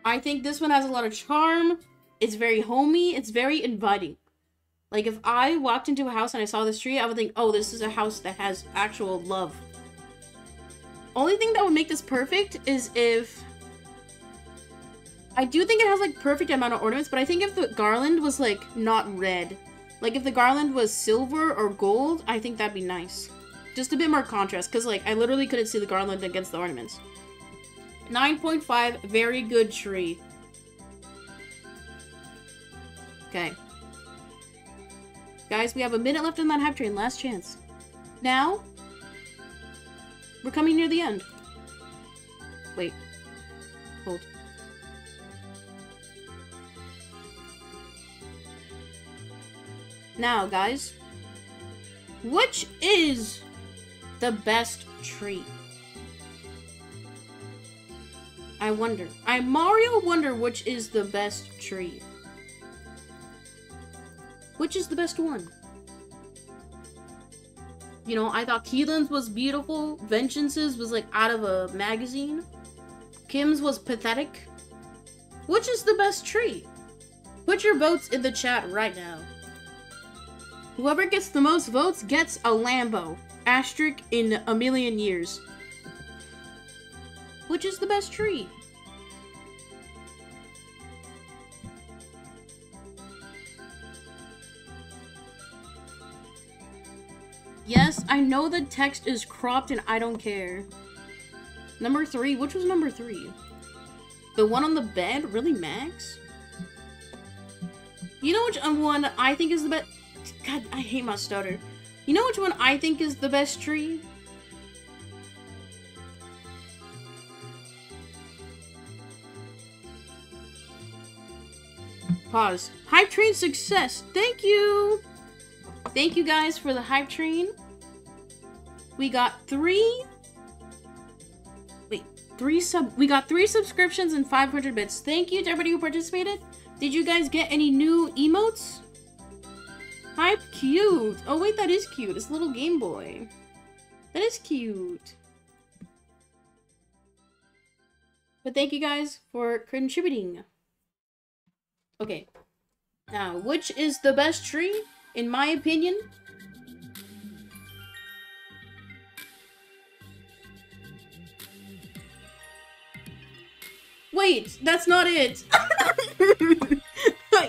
I think this one has a lot of charm. It's very homey. It's very inviting. Like, if I walked into a house and I saw this tree, I would think, oh, this is a house that has actual love. Only thing that would make this perfect is if... I do think it has like perfect amount of ornaments, but I think if the garland was like not red, like if the garland was silver or gold, I think that'd be nice. Just a bit more contrast, because like I literally couldn't see the garland against the ornaments. nine point five, very good tree. Okay. Guys, we have a minute left in that hype train. Last chance. Now, we're coming near the end. Wait. Hold. Now, guys, which is the best tree? I wonder. I Mario wonder which is the best tree. Which is the best one? You know, I thought Keelan's was beautiful. Vengeance's was like out of a magazine. Kim's was pathetic. Which is the best tree? Put your votes in the chat right now. Whoever gets the most votes gets a Lambo. Asterisk in a million years. Which is the best tree? Yes, I know the text is cropped and I don't care. Number three. Which was number three? The one on the bed? Really, Max? You know which one I think is the best? God, I hate my stutter. You know which one I think is the best tree? Pause. Hype train success. Thank you. Thank you guys for the hype train. We got three. Wait, three sub. We got three subscriptions and five hundred bits. Thank you to everybody who participated. Did you guys get any new emotes? Hype cute. Oh wait, that is cute. It's a little Game Boy. That is cute. But thank you guys for contributing. Okay. Now, which is the best tree, in my opinion? Wait, that's not it.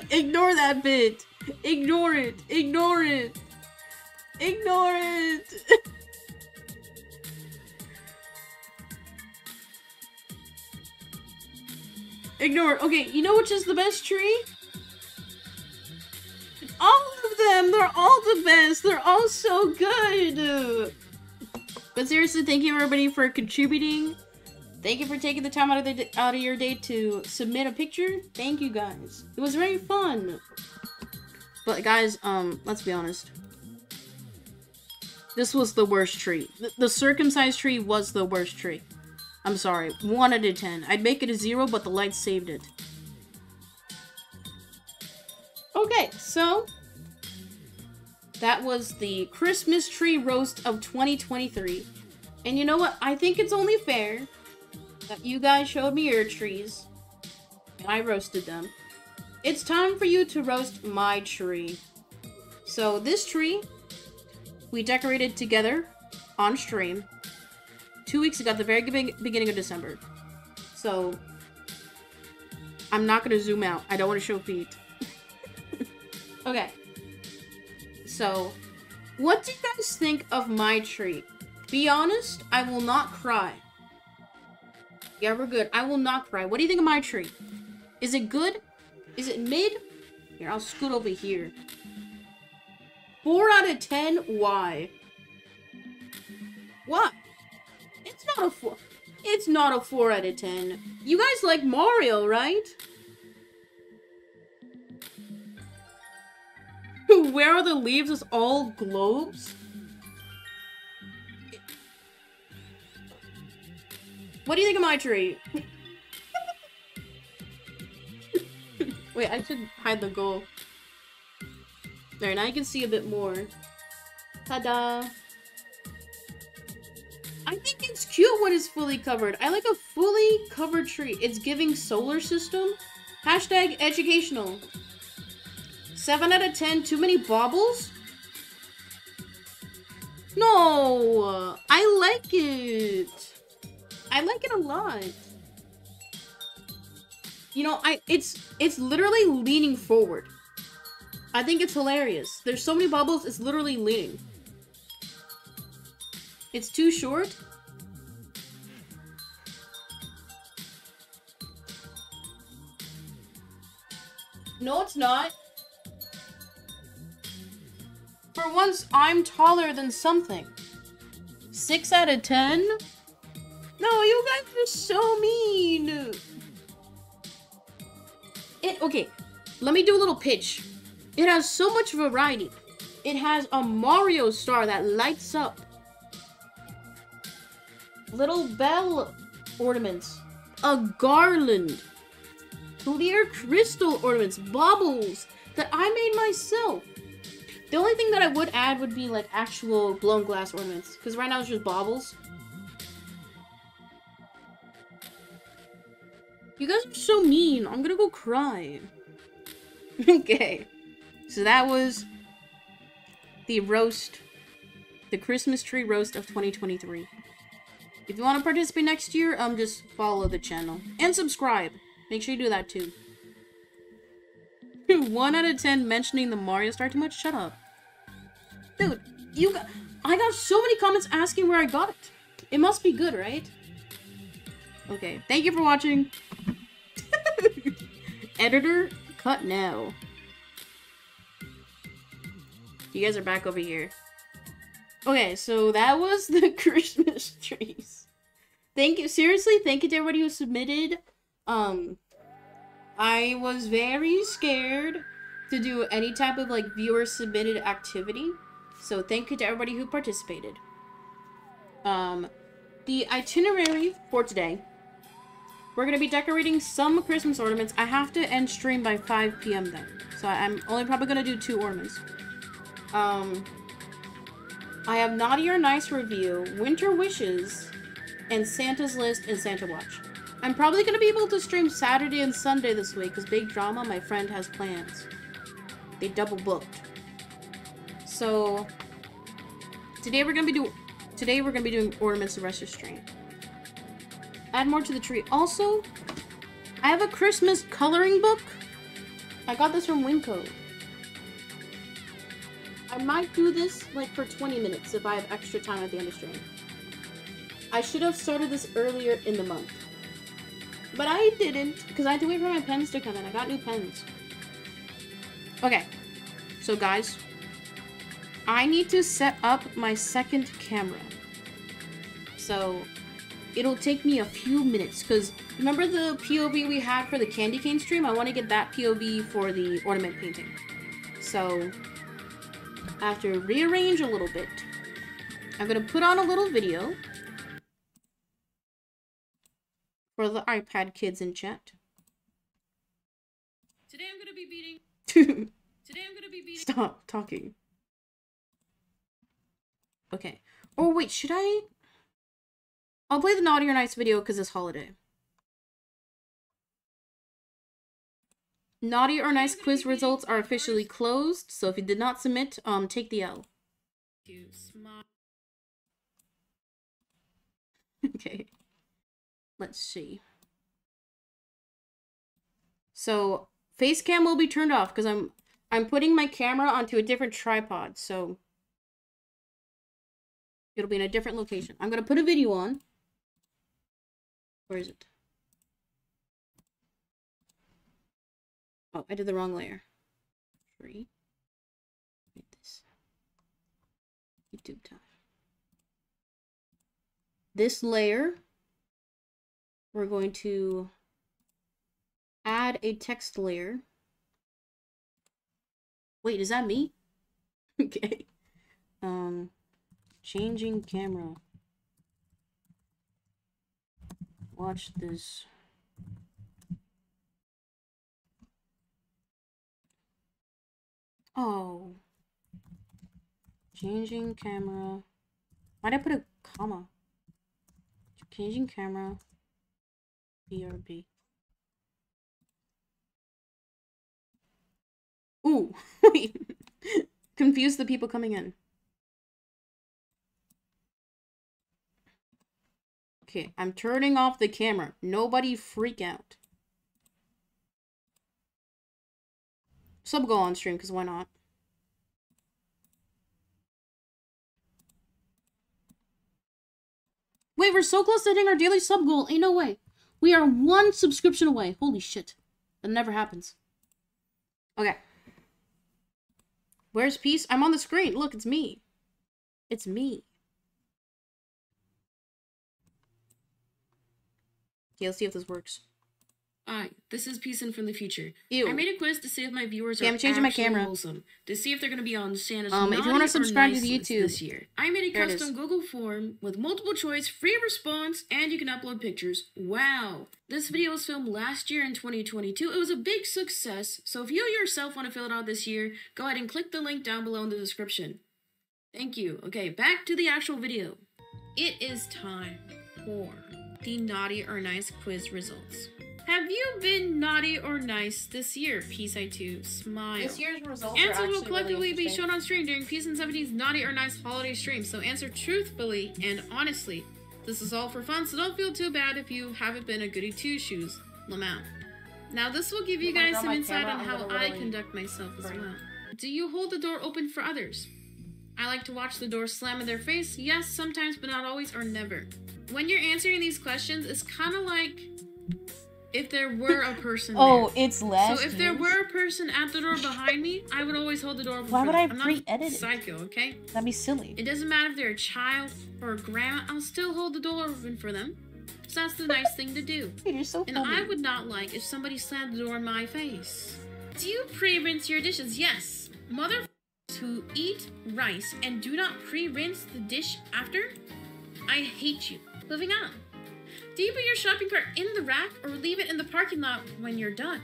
Ignore that bit. Ignore it. Ignore it. Ignore it. Ignore it. Okay, you know which is the best tree? All of them! They're all the best! They're all so good! But seriously, thank you everybody for contributing. Thank you for taking the time out of, the, out of your day to submit a picture. Thank you guys. It was very fun. But guys, um, let's be honest. This was the worst tree. The, the circumcised tree was the worst tree. I'm sorry. one out of ten. I'd make it a zero, but the lights saved it. Okay, so that was the Christmas tree roast of twenty twenty-three. And you know what? I think it's only fair that you guys showed me your trees and I roasted them. It's time for you to roast my tree. So this tree we decorated together on stream two weeks ago at the very beginning of December. So I'm not going to zoom out. I don't want to show feet. Okay, so what do you guys think of my tree? Be honest, I will not cry. Yeah, we're good. I will not cry. What do you think of my tree? Is it good? Is it mid? Here, I'll scoot over here. four out of ten? Why? What? It's not a four. It's not a four out of ten. You guys like Mario, right? Where are the leaves? It's all globes? What do you think of my tree? Wait, I should hide the goal. There, now you can see a bit more. Ta-da! I think it's cute when it's fully covered. I like a fully covered tree. It's giving solar system. Hashtag educational. seven out of ten, too many baubles? No! I like it! I like it a lot. You know, I it's it's literally leaning forward. I think it's hilarious. There's so many baubles, it's literally leaning. It's too short. No, it's not. For once, I'm taller than something. Six out of ten? No, you guys are so mean. It, okay, let me do a little pitch. It has so much variety. It has a Mario star that lights up. Little bell ornaments. A garland. Clear crystal ornaments. Baubles that I made myself. The only thing that I would add would be like actual blown glass ornaments. Because right now it's just baubles. You guys are so mean. I'm gonna go cry. Okay. So that was the roast. The Christmas tree roast of twenty twenty-three. If you want to participate next year, um, just follow the channel. And subscribe. Make sure you do that too. One out of ten mentioning the Mario star too much? Shut up. Dude, you got- I got so many comments asking where I got it. It must be good, right? Okay, thank you for watching. Editor, cut now. You guys are back over here. Okay, so that was the Christmas trees. Thank you, seriously, thank you to everybody who submitted. Um, I was very scared to do any type of, like, viewer-submitted activity. So thank you to everybody who participated. Um, the itinerary for today. We're gonna be decorating some Christmas ornaments. I have to end stream by five P M then. So I'm only probably gonna do two ornaments. Um... I have Naughty or Nice Review, Winter Wishes, and Santa's List and Santa Watch. I'm probably going to be able to stream Saturday and Sunday this week because Big Drama, my friend, has plans. They double booked. So, today we're going to be doing, today we're going to be doing ornaments the rest of stream. Add more to the tree. Also, I have a Christmas coloring book. I got this from Winko. I might do this, like, for twenty minutes if I have extra time at the end of stream. I should have started this earlier in the month. But I didn't, because I had to wait for my pens to come in. I got new pens. Okay. So, guys. I need to set up my second camera. So, it'll take me a few minutes, because remember the P O V we had for the candy cane stream? I want to get that P O V for the ornament painting. So... I have to rearrange a little bit. I'm gonna put on a little video for the iPad kids in chat. Today I'm gonna be beating. Today I'm gonna be beating. Stop talking. Okay. Oh wait, should I? I'll play the Naughty or Nice video because it's holiday. Naughty or Nice quiz results are officially closed, so if you did not submit, um, take the L. Okay. Let's see. So, face cam will be turned off, because I'm, I'm putting my camera onto a different tripod, so... it'll be in a different location. I'm gonna put a video on. Where is it? Oh, I did the wrong layer. Three. Like this. YouTube time. This layer, we're going to add a text layer. Wait, is that me? Okay. Um, changing camera. Watch this. Oh, changing camera. Why'd I put a comma? Changing camera. B R B. Ooh, wait. Confuse the people coming in. Okay, I'm turning off the camera. Nobody freak out. Sub goal on stream, because why not? Wait, we're so close to hitting our daily sub goal. Ain't no way. We are one subscription away. Holy shit. That never happens. Okay. Where's peace? I'm on the screen. Look, it's me. It's me. Okay, let's see if this works. Hi, this is Peason from the future. Ew. I made a quiz to see if my viewers yeah, are I'm changing my camera. Wholesome, to see if they're going to be on Santa's um, if you want to subscribe nice to YouTube this year. I made a there custom Google form with multiple choice, free response, and you can upload pictures. Wow. This video was filmed last year in twenty twenty-two. It was a big success, so if you yourself want to fill it out this year, go ahead and click the link down below in the description. Thank you. Okay, back to the actual video. It is time for the naughty or nice quiz results. Have you been naughty or nice this year? Peace I two smile. This year's results answers are will collectively really be shown on stream during Peace and seventeen's naughty or nice holiday stream. So answer truthfully and honestly. This is all for fun, so don't feel too bad if you haven't been a goody two shoes. Lamau. Now this will give you guys some insight on how I conduct myself as well. Do you hold the door open for others? I like to watch the door slam in their face. Yes, sometimes, but not always or never. When you're answering these questions, it's kind of like if there were a person oh, there. It's last So if news. There were a person at the door behind me, I would always hold the door open. Why would I pre-edit it? Psycho, okay? That'd be silly. It doesn't matter if they're a child or a grandma, I'll still hold the door open for them. So that's the nice thing to do. Dude, you're so funny. And I would not like if somebody slammed the door in my face. Do you pre-rinse your dishes? Yes. Motherfuckers who eat rice and do not pre-rinse the dish after, I hate you. Moving on. Do you put your shopping cart in the rack or leave it in the parking lot when you're done?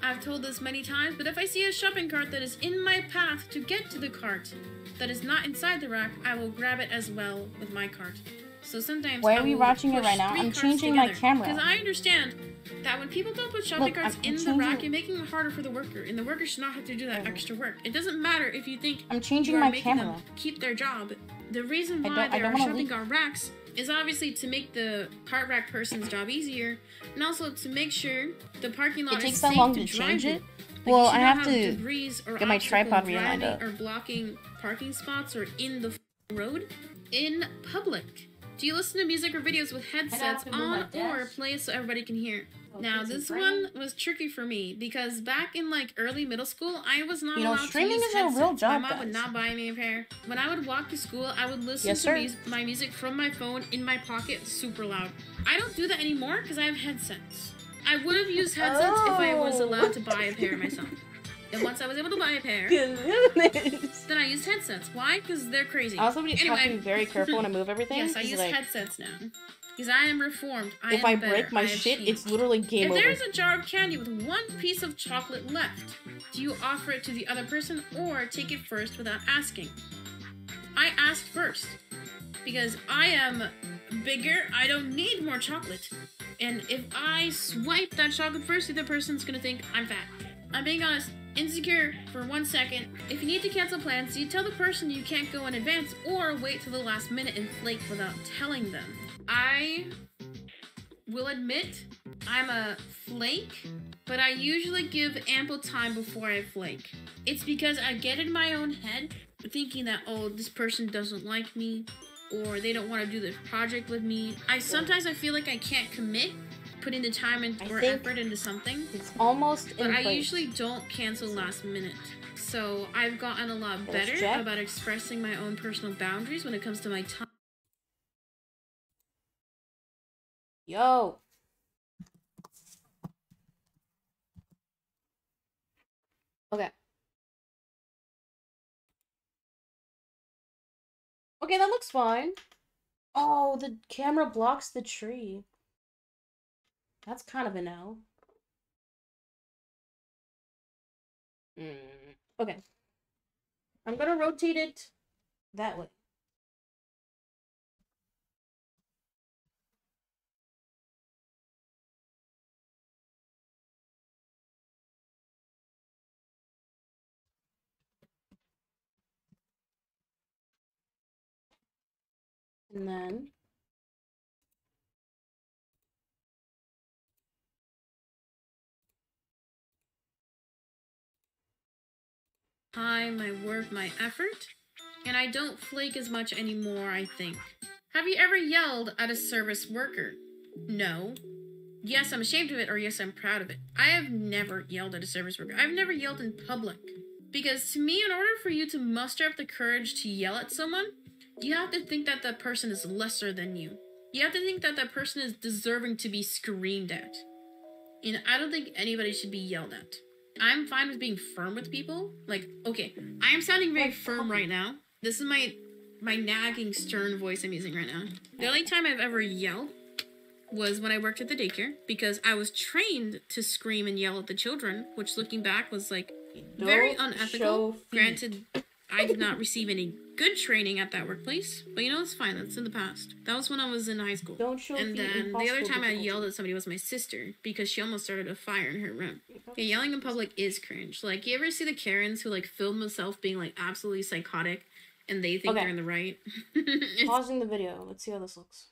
I've told this many times, but if I see a shopping cart that is in my path to get to the cart that is not inside the rack, I will grab it as well with my cart. So sometimes Why are I we watching it right now? I'm changing my camera. Because I understand that when people don't put shopping Look, carts I'm in changing... the rack, you're making it harder for the worker, and the worker should not have to do that extra work. It doesn't matter if you think I'm changing my camera. Them keep their job. The reason why there are shopping cart racks is obviously to make the cart rack person's job easier, and also to make sure the parking lot it takes is that safe long to, to change it. Like well, I have to get my tripod realigned up. Or blocking parking spots or in the road in public. Do you listen to music or videos with headsets on or play so everybody can hear? Now, this one was tricky for me because back in like early middle school, I was not you know, allowed to use headsets. Real job, my mom guys. would not buy me a pair. When I would walk to school, I would listen yes, to me my music from my phone in my pocket super loud. I don't do that anymore because I have headsets. I would have used headsets oh. if I was allowed to buy a pair myself. And once I was able to buy a pair, then I used headsets. Why? Because they're crazy. I also anyway, have to be very careful when I move everything. Yes, I use like... headsets now. Because I am reformed. I if am I better. break my I shit, achieved. It's literally game if over. If there's a jar of candy with one piece of chocolate left, do you offer it to the other person or take it first without asking? I asked first. Because I am bigger, I don't need more chocolate. And if I swipe that chocolate first, the other person's gonna think I'm fat. I'm being honest, insecure for one second. If you need to cancel plans, you tell the person you can't go in advance or wait till the last minute and flake without telling them. I will admit I'm a flake, but I usually give ample time before I flake. It's because I get in my own head thinking that, oh, this person doesn't like me or they don't want to do this project with me. I sometimes I feel like I can't commit putting the time and or effort into something. It's almost But in I place. usually don't cancel last minute. So I've gotten a lot better about expressing my own personal boundaries when it comes to my time. Yo. Okay. Okay, that looks fine. Oh, the camera blocks the tree. That's kind of an L. Mm. Okay. I'm gonna rotate it that way. And then time, my work, my effort, and I don't flake as much anymore, I think. Have you ever yelled at a service worker? No. Yes, I'm ashamed of it, or yes, I'm proud of it. I have never yelled at a service worker. I've never yelled in public. Because to me, in order for you to muster up the courage to yell at someone, you have to think that that person is lesser than you. You have to think that that person is deserving to be screamed at. And I don't think anybody should be yelled at. I'm fine with being firm with people. Like, okay, I am sounding very firm right now. This is my my nagging, stern voice I'm using right now. The only time I've ever yelled was when I worked at the daycare, because I was trained to scream and yell at the children, which looking back was like very unethical. Granted, I did not receive any good training at that workplace, but you know, it's fine. That's in the past. That was when I was in high school. Don't show and then the other time I yelled at somebody was my sister, because she almost started a fire in her room. Yeah, yelling in public is cringe. Like, you ever see the Karens who like film themselves being like absolutely psychotic and they think okay. They're in the right? Pausing the video. Let's see how this looks.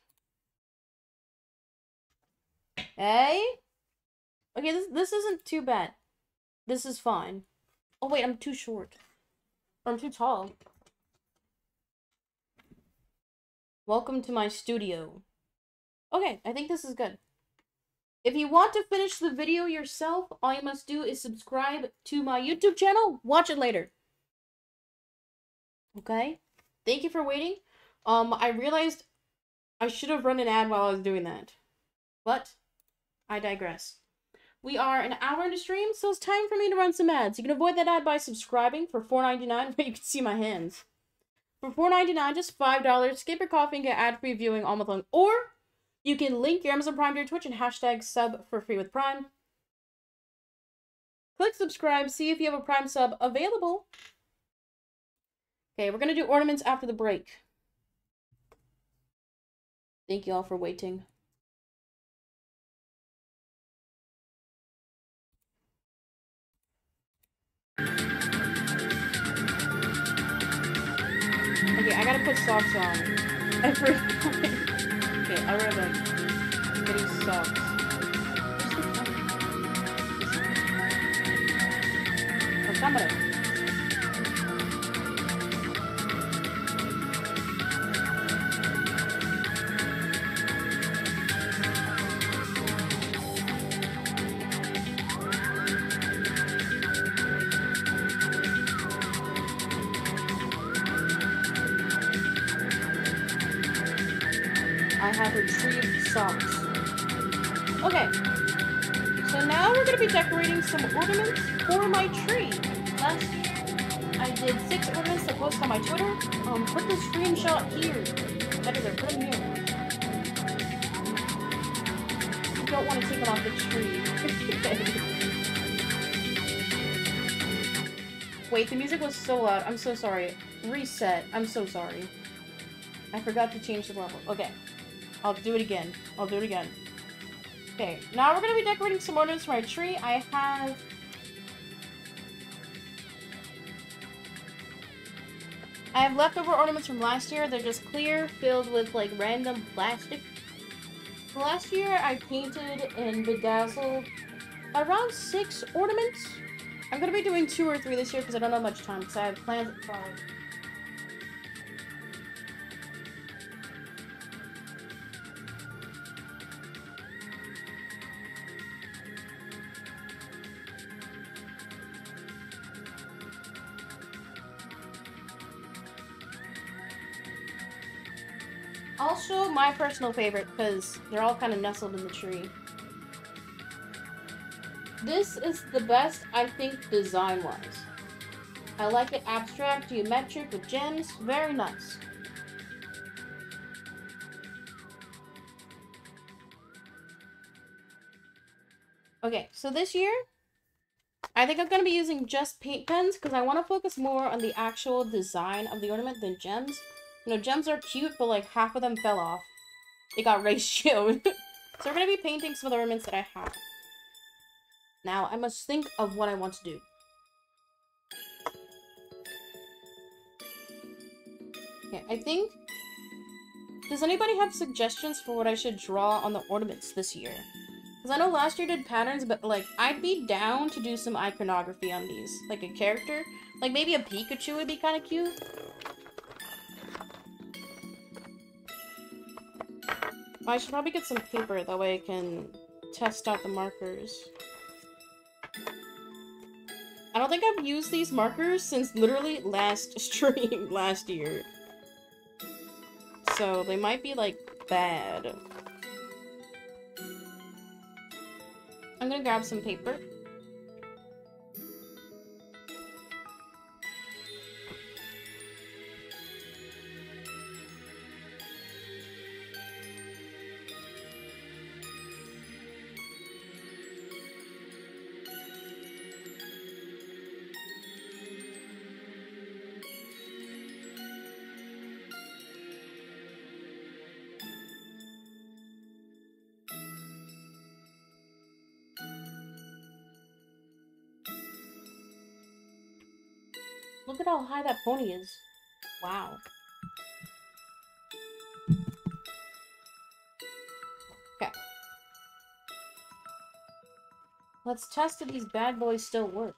Hey? Okay, this this isn't too bad. This is fine. Oh wait, I'm too short. I'm too tall. Welcome to my studio. Okay, I think this is good. If you want to finish the video yourself, all you must do is subscribe to my YouTube channel. Watch it later. Okay? Thank you for waiting. Um, I realized I should have run an ad while I was doing that. But I digress. We are an hour into stream, so it's time for me to run some ads. You can avoid that ad by subscribing for four ninety-nine, but you can see my hands. For four ninety-nine, just five dollars, skip your coffee and get ad-free viewing all month long. Or you can link your Amazon Prime to your Twitch and hashtag sub for free with Prime. Click subscribe, see if you have a Prime sub available. Okay, we're going to do ornaments after the break. Thank you all for waiting. Okay, I gotta put socks on. Every time. Okay, I wear like mini socks. Oh, somebody. Have retrieved socks. Okay, so now we're going to be decorating some ornaments for my tree. Last year, I did six ornaments to post on my Twitter. Um, put the screenshot here. That is a put them here. You don't want to take it off the tree. Wait, the music was so loud. I'm so sorry. Reset. I'm so sorry. I forgot to change the level. Okay. I'll do it again. I'll do it again. Okay, now we're going to be decorating some ornaments for my tree. I have... I have leftover ornaments from last year. They're just clear, filled with, like, random plastic. Last year, I painted and bedazzled around six ornaments. I'm going to be doing two or three this year because I don't have much time because I have plans at five. Also, my personal favorite, because they're all kind of nestled in the tree. This is the best, I think, design-wise. I like it abstract, geometric, with gems. Very nice. Okay, so this year, I think I'm going to be using just paint pens, because I want to focus more on the actual design of the ornament than gems. You know, gems are cute, but like half of them fell off. It got ratioed. So we're gonna be painting some of the ornaments that I have. Now I must think of what I want to do. Okay, I think... Does anybody have suggestions for what I should draw on the ornaments this year? Because I know last year did patterns, but like, I'd be down to do some iconography on these. Like a character. Like maybe a Pikachu would be kind of cute. I should probably get some paper, that way I can test out the markers. I don't think I've used these markers since literally last stream last year. So they might be like bad. I'm gonna grab some paper. Look at how high that pony is. Wow. Okay. Let's test if these bad boys still work.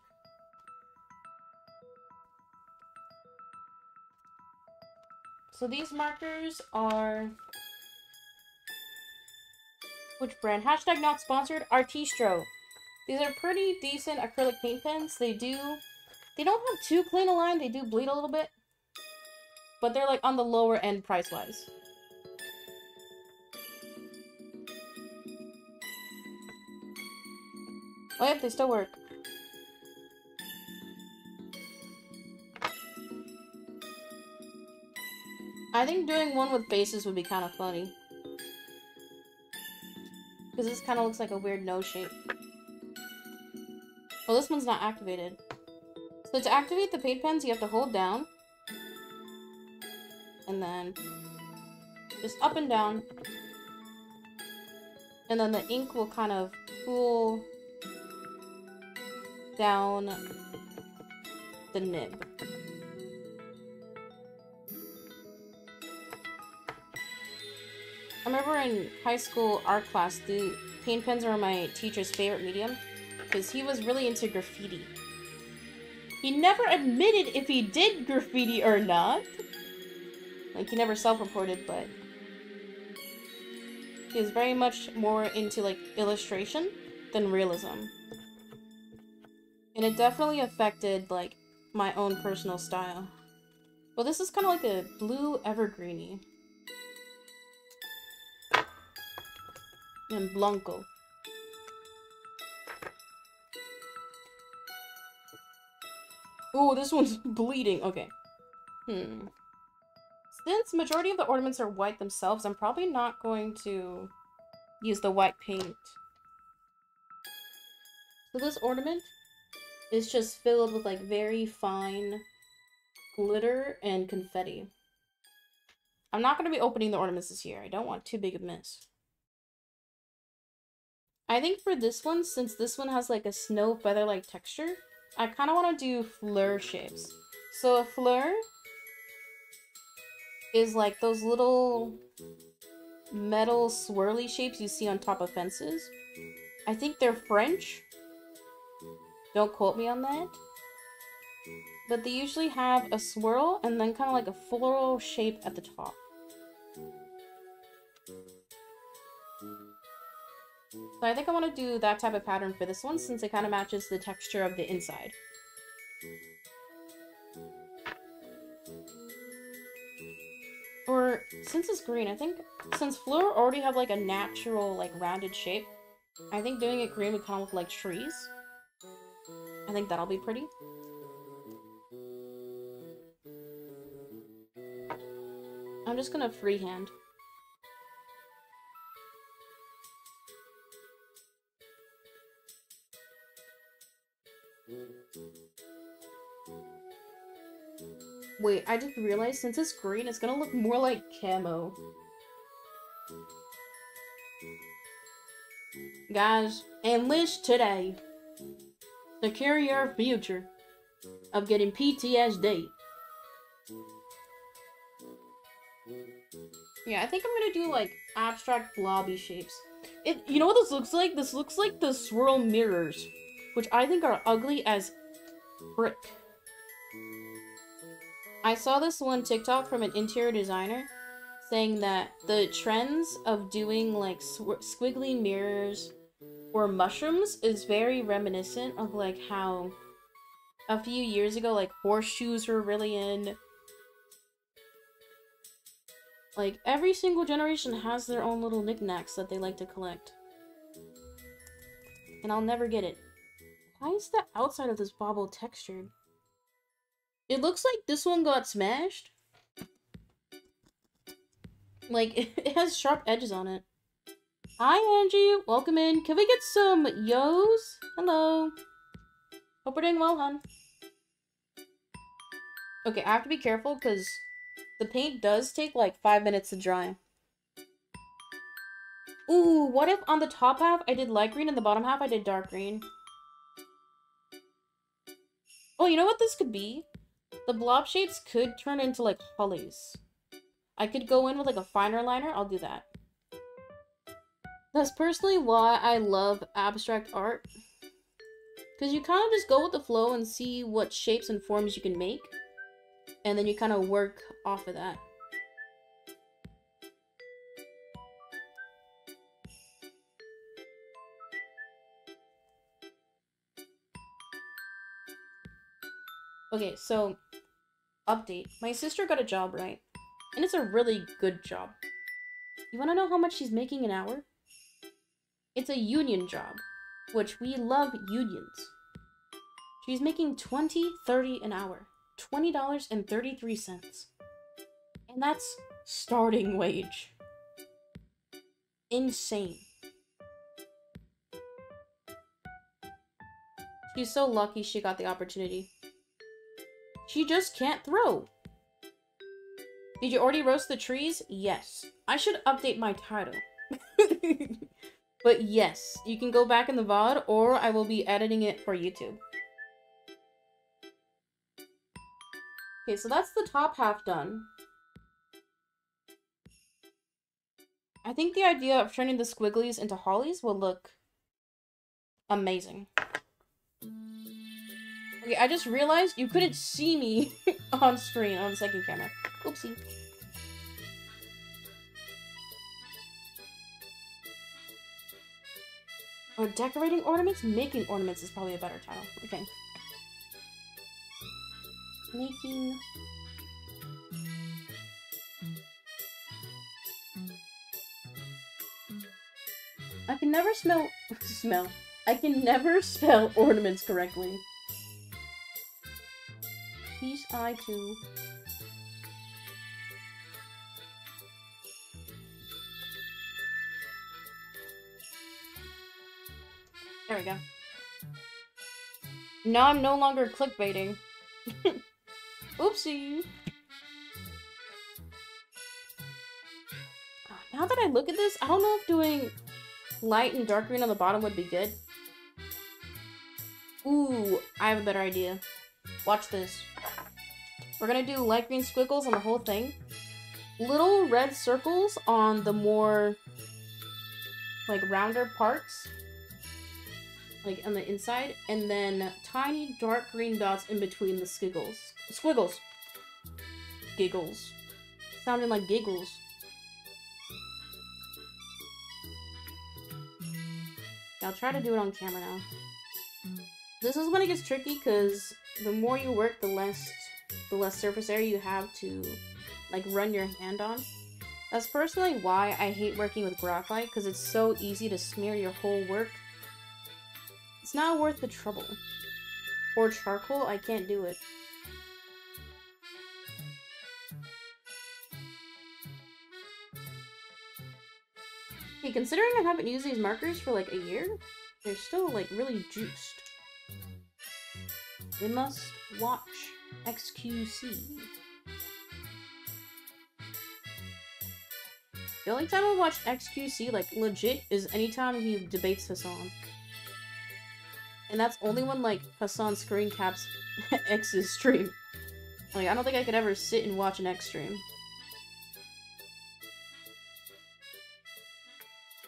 So these markers are... Which brand? Hashtag not sponsored. Artistro. These are pretty decent acrylic paint pens. They do... They don't have too clean a line, they do bleed a little bit. But they're like on the lower end price-wise. Oh yeah, they still work. I think doing one with bases would be kind of funny. Because this kind of looks like a weird nose shape. Well, this one's not activated. So to activate the paint pens, you have to hold down, and then just up and down, and then the ink will kind of cool down the nib. I remember in high school art class, the paint pens were my teacher's favorite medium because he was really into graffiti. He never admitted if he did graffiti or not. Like, he never self-reported, but... He was very much more into, like, illustration than realism. And it definitely affected, like, my own personal style. Well, this is kind of like a blue evergreeny. And Blanco. Oh, this one's bleeding. Okay. Hmm. Since majority of the ornaments are white themselves, I'm probably not going to use the white paint. So this ornament is just filled with like very fine glitter and confetti. I'm not going to be opening the ornaments this year. I don't want too big a mess. I think for this one, since this one has like a snow feather-like texture, I kind of want to do fleur shapes. So a fleur is like those little metal swirly shapes you see on top of fences. I think they're French. Don't quote me on that. But they usually have a swirl and then kind of like a floral shape at the top. So I think I want to do that type of pattern for this one since it kind of matches the texture of the inside. Or, since it's green, I think, since fleur already have like a natural, like, rounded shape, I think doing it green would kind of look like trees. I think that'll be pretty. I'm just gonna freehand. Wait, I just realized since it's green, it's gonna look more like camo. Guys, enlist today. Secure your future of getting P T S D. Yeah, I think I'm gonna do like abstract blobby shapes. It, you know what this looks like? This looks like the swirl mirrors, which I think are ugly as brick. I saw this one TikTok from an interior designer saying that the trends of doing like sw squiggly mirrors or mushrooms is very reminiscent of like how a few years ago like horseshoes were really in. Like every single generation has their own little knickknacks that they like to collect. And I'll never get it. Why is the outside of this bobble textured? It looks like this one got smashed. Like, it has sharp edges on it. Hi, Angie. Welcome in. Can we get some yo's? Hello. Hope we're doing well, hon. Okay, I have to be careful because the paint does take like five minutes to dry. Ooh, what if on the top half I did light green and the bottom half I did dark green? Oh, you know what this could be? The blob shapes could turn into like hollies. I could go in with like a finer liner. I'll do that. That's personally why I love abstract art. Because you kind of just go with the flow and see what shapes and forms you can make. And then you kind of work off of that. Okay, so, update. My sister got a job, right? And it's a really good job. You wanna know how much she's making an hour? It's a union job, which we love unions. She's making twenty dollars and thirty cents an hour. twenty dollars and thirty-three cents. And that's starting wage. Insane. She's so lucky she got the opportunity. She just can't throw. Did you already roast the trees? Yes. I should update my title. But yes, you can go back in the V O D or I will be editing it for YouTube. Okay, so that's the top half done. I think the idea of turning the squigglies into hollies will look amazing. Okay, I just realized you couldn't see me on screen on the second camera. Oopsie. Or decorating ornaments? Making ornaments is probably a better title. Okay. Making... I can never smell... smell. I can never spell ornaments correctly. Peace I too. There we go. Now I'm no longer clickbaiting. Oopsie! Now that I look at this, I don't know if doing light and dark green on the bottom would be good. Ooh, I have a better idea. Watch this. We're gonna do light green squiggles on the whole thing. Little red circles on the more, like, rounder parts. Like, on the inside, and then tiny dark green dots in between the squiggles. Squiggles. Giggles. Sounding like giggles. I'll try to do it on camera now. This is when it gets tricky, because the more you work, the less the less surface area you have to, like, run your hand on. That's personally why I hate working with graphite, because it's so easy to smear your whole work. It's not worth the trouble. Or charcoal, I can't do it. Hey, considering I haven't used these markers for like a year, they're still like really juiced. We must watch X Q C. The only time I watch X Q C, like legit, is anytime he debates Hassan. And that's only when, like, Hassan screen caps X's stream. Like, I don't think I could ever sit and watch an X stream.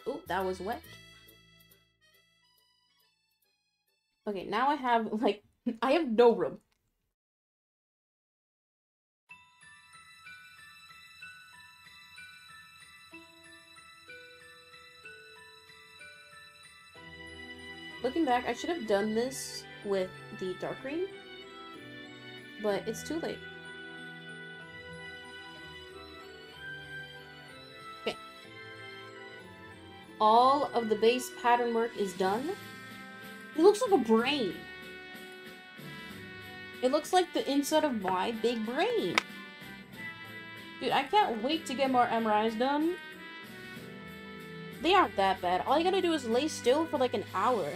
Ooh, that was wet. Okay, now I have, like, I have no room. Looking back, I should have done this with the dark green, but it's too late. Okay. All of the base pattern work is done. It looks like a brain. It looks like the inside of my big brain. Dude, I can't wait to get more M R Is done. They aren't that bad. All you gotta do is lay still for like an hour.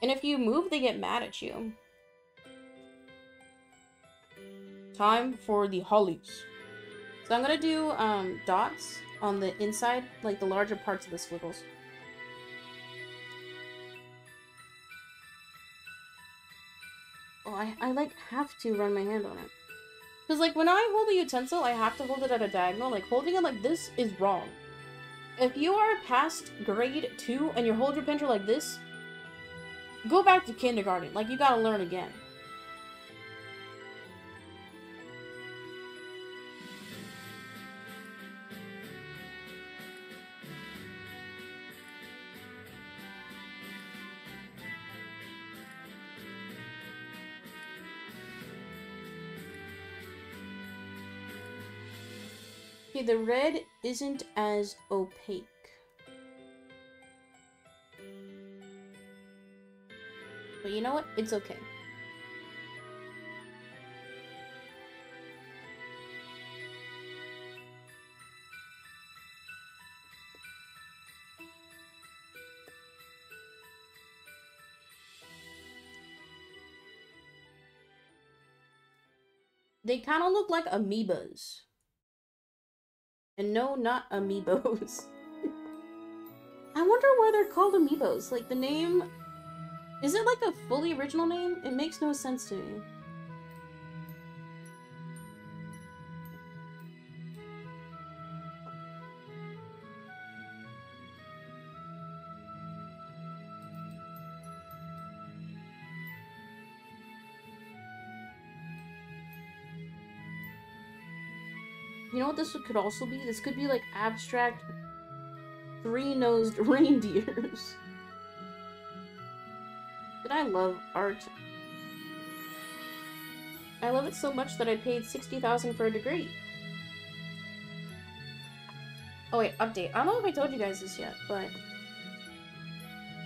And if you move, they get mad at you. Time for the hollies. So I'm gonna do um, dots on the inside, like the larger parts of the squiggles. Oh, I, I like have to run my hand on it. Because like when I hold a utensil, I have to hold it at a diagonal. Like holding it like this is wrong. If you are past grade two and you hold your pincher like this, go back to kindergarten. Like, you gotta learn again. Okay, the red isn't as opaque. But you know what? It's okay. They kind of look like amoebas. And no, not amiibos. I wonder why they're called amiibos. Like, the name... Is it like a fully original name? It makes no sense to me. You know what this could also be? This could be like abstract three-nosed reindeers. I love art. I love it so much that I paid sixty thousand dollars for a degree. Oh wait, update. I don't know if I told you guys this yet, but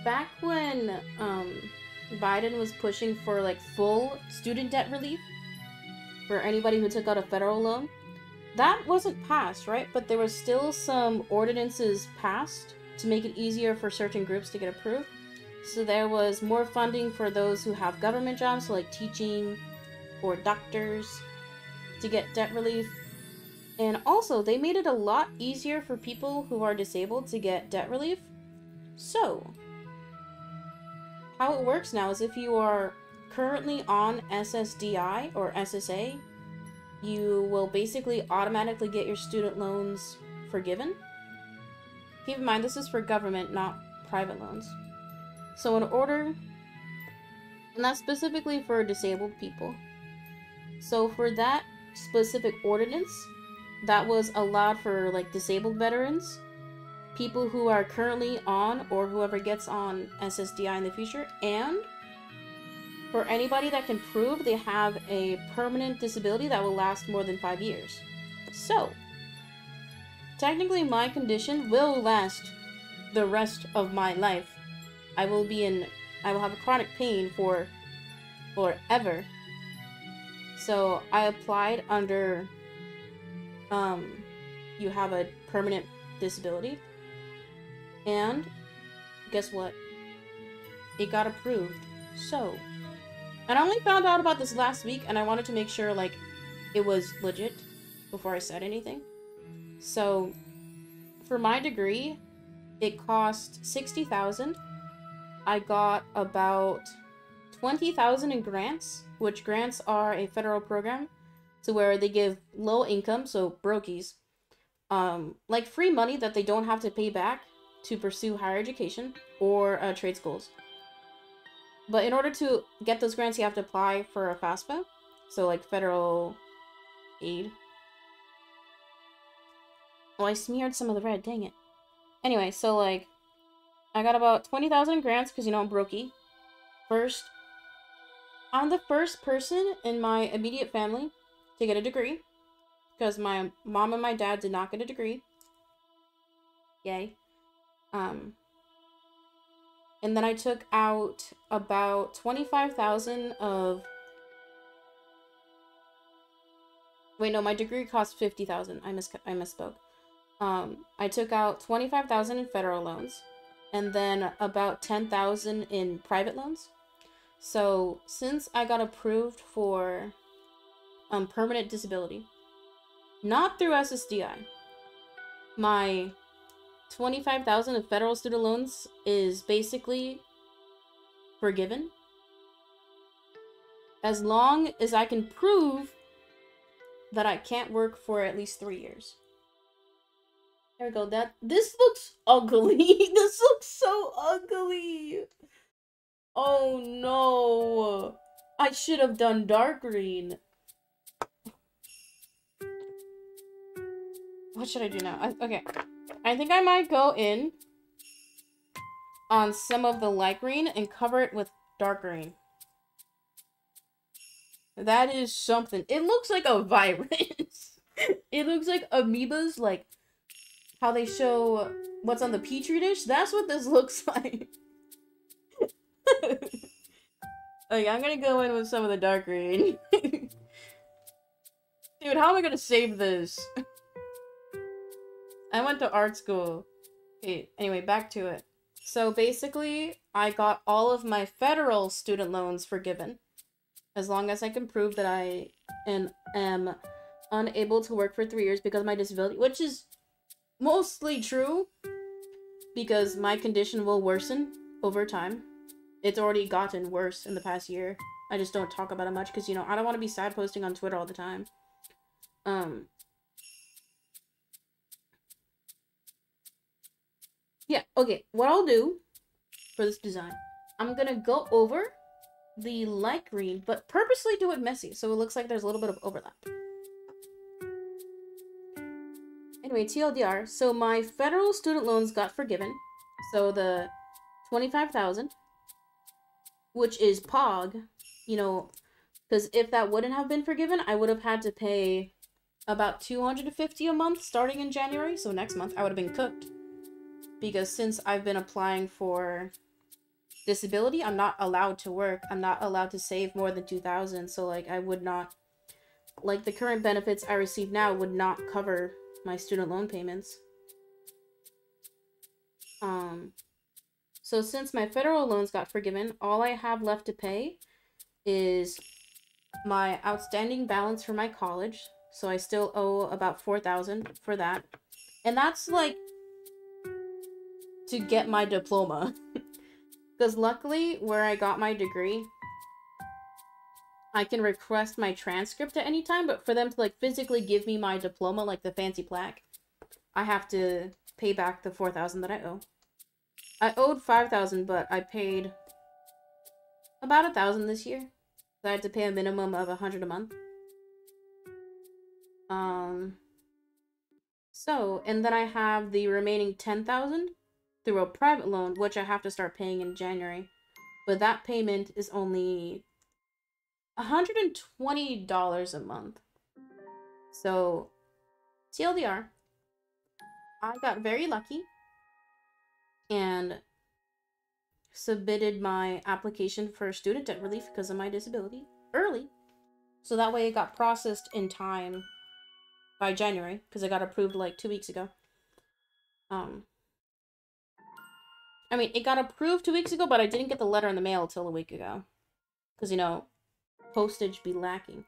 back when um, Biden was pushing for like full student debt relief for anybody who took out a federal loan, that wasn't passed, right? But there was still some ordinances passed to make it easier for certain groups to get approved. So there was more funding for those who have government jobs, so like teaching or doctors, to get debt relief. And also, they made it a lot easier for people who are disabled to get debt relief. So, how it works now is if you are currently on S S D I or S S A, you will basically automatically get your student loans forgiven. Keep in mind, this is for government, not private loans. So in order, and that's specifically for disabled people. So for that specific ordinance, that was allowed for like disabled veterans, people who are currently on or whoever gets on S S D I in the future, and for anybody that can prove they have a permanent disability that will last more than five years. So technically my condition will last the rest of my life. I will be in, I will have a chronic pain for forever. So I applied under, um, you have a permanent disability. And guess what? It got approved. So, and I only found out about this last week and I wanted to make sure like it was legit before I said anything. So for my degree, it cost sixty thousand dollars. I got about twenty thousand in grants, which grants are a federal program to where they give low income, so brokies, um, like free money that they don't have to pay back to pursue higher education or uh, trade schools. But in order to get those grants, you have to apply for a FAFSA, so like federal aid. Oh, I smeared some of the red, dang it. Anyway, so like I got about twenty thousand grants because, you know, I'm brokey. First, I'm the first person in my immediate family to get a degree because my mom and my dad did not get a degree. Yay. Um, and then I took out about twenty-five thousand of... Wait, no, my degree cost fifty thousand. I mis I misspoke. Um, I took out twenty-five thousand in federal loans and then about ten thousand in private loans. So since I got approved for um, permanent disability, not through S S D I, my twenty-five thousand of federal student loans is basically forgiven. As long as I can prove that I can't work for at least three years. There we go. That this looks ugly. This looks so ugly. Oh no. I should have done dark green. What should I do now? I, okay. I think I might go in on some of the light green and cover it with dark green. That is something. It looks like a virus. It looks like amoebas, like how they show what's on the petri dish. That's what this looks like. Okay, I'm gonna go in with some of the dark green. Dude, how am I gonna save this? I went to art school. Okay, anyway, back to it. So basically, I got all of my federal student loans forgiven. As long as I can prove that I am, am unable to work for three years because of my disability, which is mostly true because my condition will worsen over time. It's already gotten worse in the past year. I just don't talk about it much because, you know, I don't want to be sad posting on Twitter all the time. Um, yeah, okay. What I'll do for this design, I'm going to go over the light green, but purposely do it messy so it looks like there's a little bit of overlap. Anyway, T L D R. So my federal student loans got forgiven. So the twenty-five thousand, which is P O G, you know, because if that wouldn't have been forgiven, I would have had to pay about two hundred fifty a month starting in January. So next month I would have been cooked because since I've been applying for disability, I'm not allowed to work. I'm not allowed to save more than two thousand. So like I would not, like the current benefits I receive now would not cover my student loan payments. Um, so since my federal loans got forgiven, all I have left to pay is my outstanding balance for my college. So I still owe about four thousand for that. And that's like to get my diploma. Because luckily, where I got my degree, I can request my transcript at any time, but for them to, like, physically give me my diploma, like the fancy plaque, I have to pay back the four thousand dollars that I owe. I owed five thousand dollars, but I paid about one thousand dollars this year. So I had to pay a minimum of one hundred dollars a month. Um, so, and then I have the remaining ten thousand dollars. Through a private loan, which I have to start paying in January. But that payment is only one hundred twenty dollars a month. So, T L D R, I got very lucky and submitted my application for student debt relief because of my disability early. So that way it got processed in time by January because I got approved like two weeks ago. Um... I mean, it got approved two weeks ago, but I didn't get the letter in the mail till a week ago. Because, you know, postage be lacking.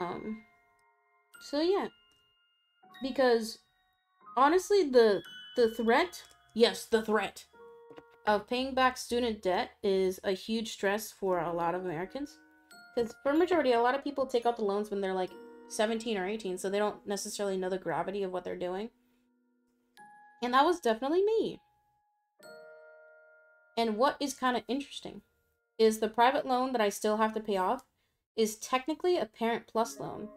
Um, so yeah. Because, honestly, the, the threat, yes, the threat of paying back student debt is a huge stress for a lot of Americans. Because for a majority, a lot of people take out the loans when they're like seventeen or eighteen, so they don't necessarily know the gravity of what they're doing. And that was definitely me. And what is kind of interesting is the private loan that I still have to pay off is technically a Parent PLUS loan.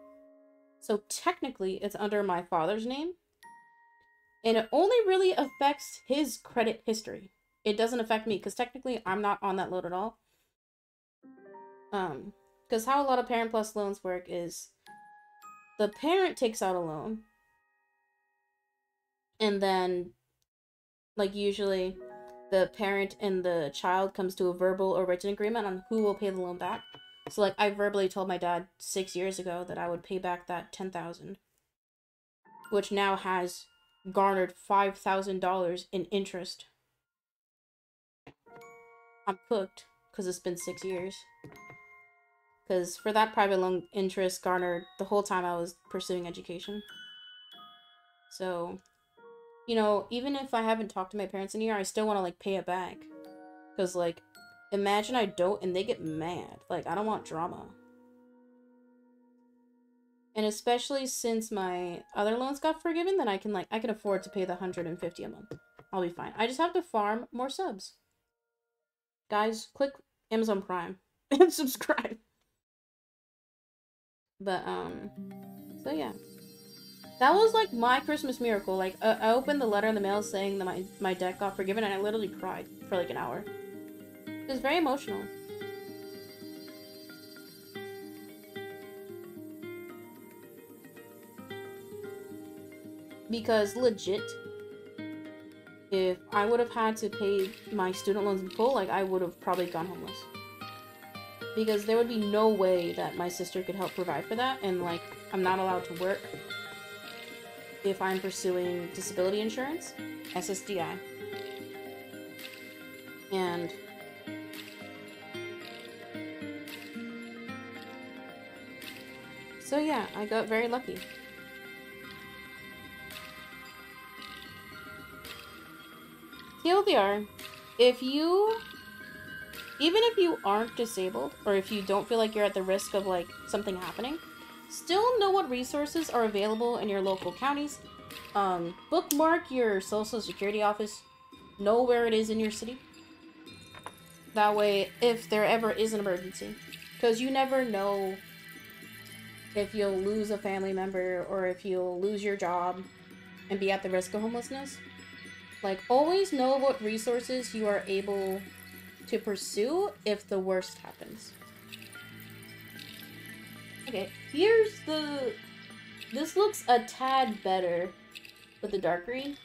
So technically it's under my father's name, and it only really affects his credit history. It doesn't affect me, because technically I'm not on that load at all. Um, because how a lot of Parent Plus loans work is the parent takes out a loan, and then, like, usually the parent and the child comes to a verbal or written agreement on who will pay the loan back. So, like, I verbally told my dad six years ago that I would pay back that ten thousand dollars, which now has garnered five thousand dollars in interest. I'm cooked, because it's been six years. Because for that private loan, interest garnered the whole time I was pursuing education. So, you know, even if I haven't talked to my parents in a year, I still want to, like, pay it back. Because, like, imagine I don't and they get mad. Like, I don't want drama. And especially since my other loans got forgiven, then I can, like, I can afford to pay the one hundred fifty dollars a month. I'll be fine. I just have to farm more subs. Guys, click Amazon Prime and subscribe. But, um, so yeah. That was, like, my Christmas miracle. Like, uh, I opened the letter in the mail saying that my, my debt got forgiven, and I literally cried for, like, an hour. It was very emotional. Because, legit, if I would have had to pay my student loans in full, like, I would have probably gone homeless. Because there would be no way that my sister could help provide for that, and, like, I'm not allowed to work if I'm pursuing disability insurance, S S D I. And so yeah, I got very lucky. T L D R, if you, even if you aren't disabled, or if you don't feel like you're at the risk of, like, something happening, still know what resources are available in your local counties. Um, bookmark your social security office, know where it is in your city. That way, if there ever is an emergency, because you never know if you'll lose a family member or if you'll lose your job and be at the risk of homelessness. Like, always know what resources you are able to pursue if the worst happens. Okay, here's the... This looks a tad better with the dark green.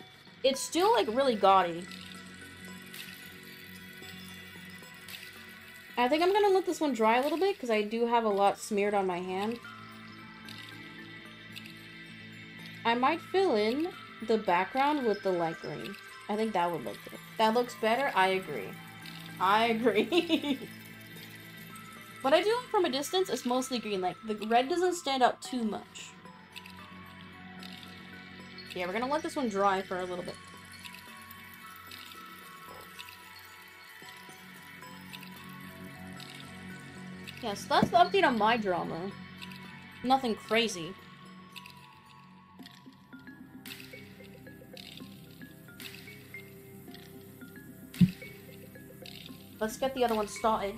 It's still, like, really gaudy. I think I'm gonna let this one dry a little bit because I do have a lot smeared on my hand. I might fill in the background with the light green. I think that would look good. That looks better. I agree. I agree. When I do it from a distance, it's mostly green. Like, the red doesn't stand out too much. Yeah, we're gonna let this one dry for a little bit. Yeah, so that's the update on my drama. Nothing crazy. Let's get the other one started.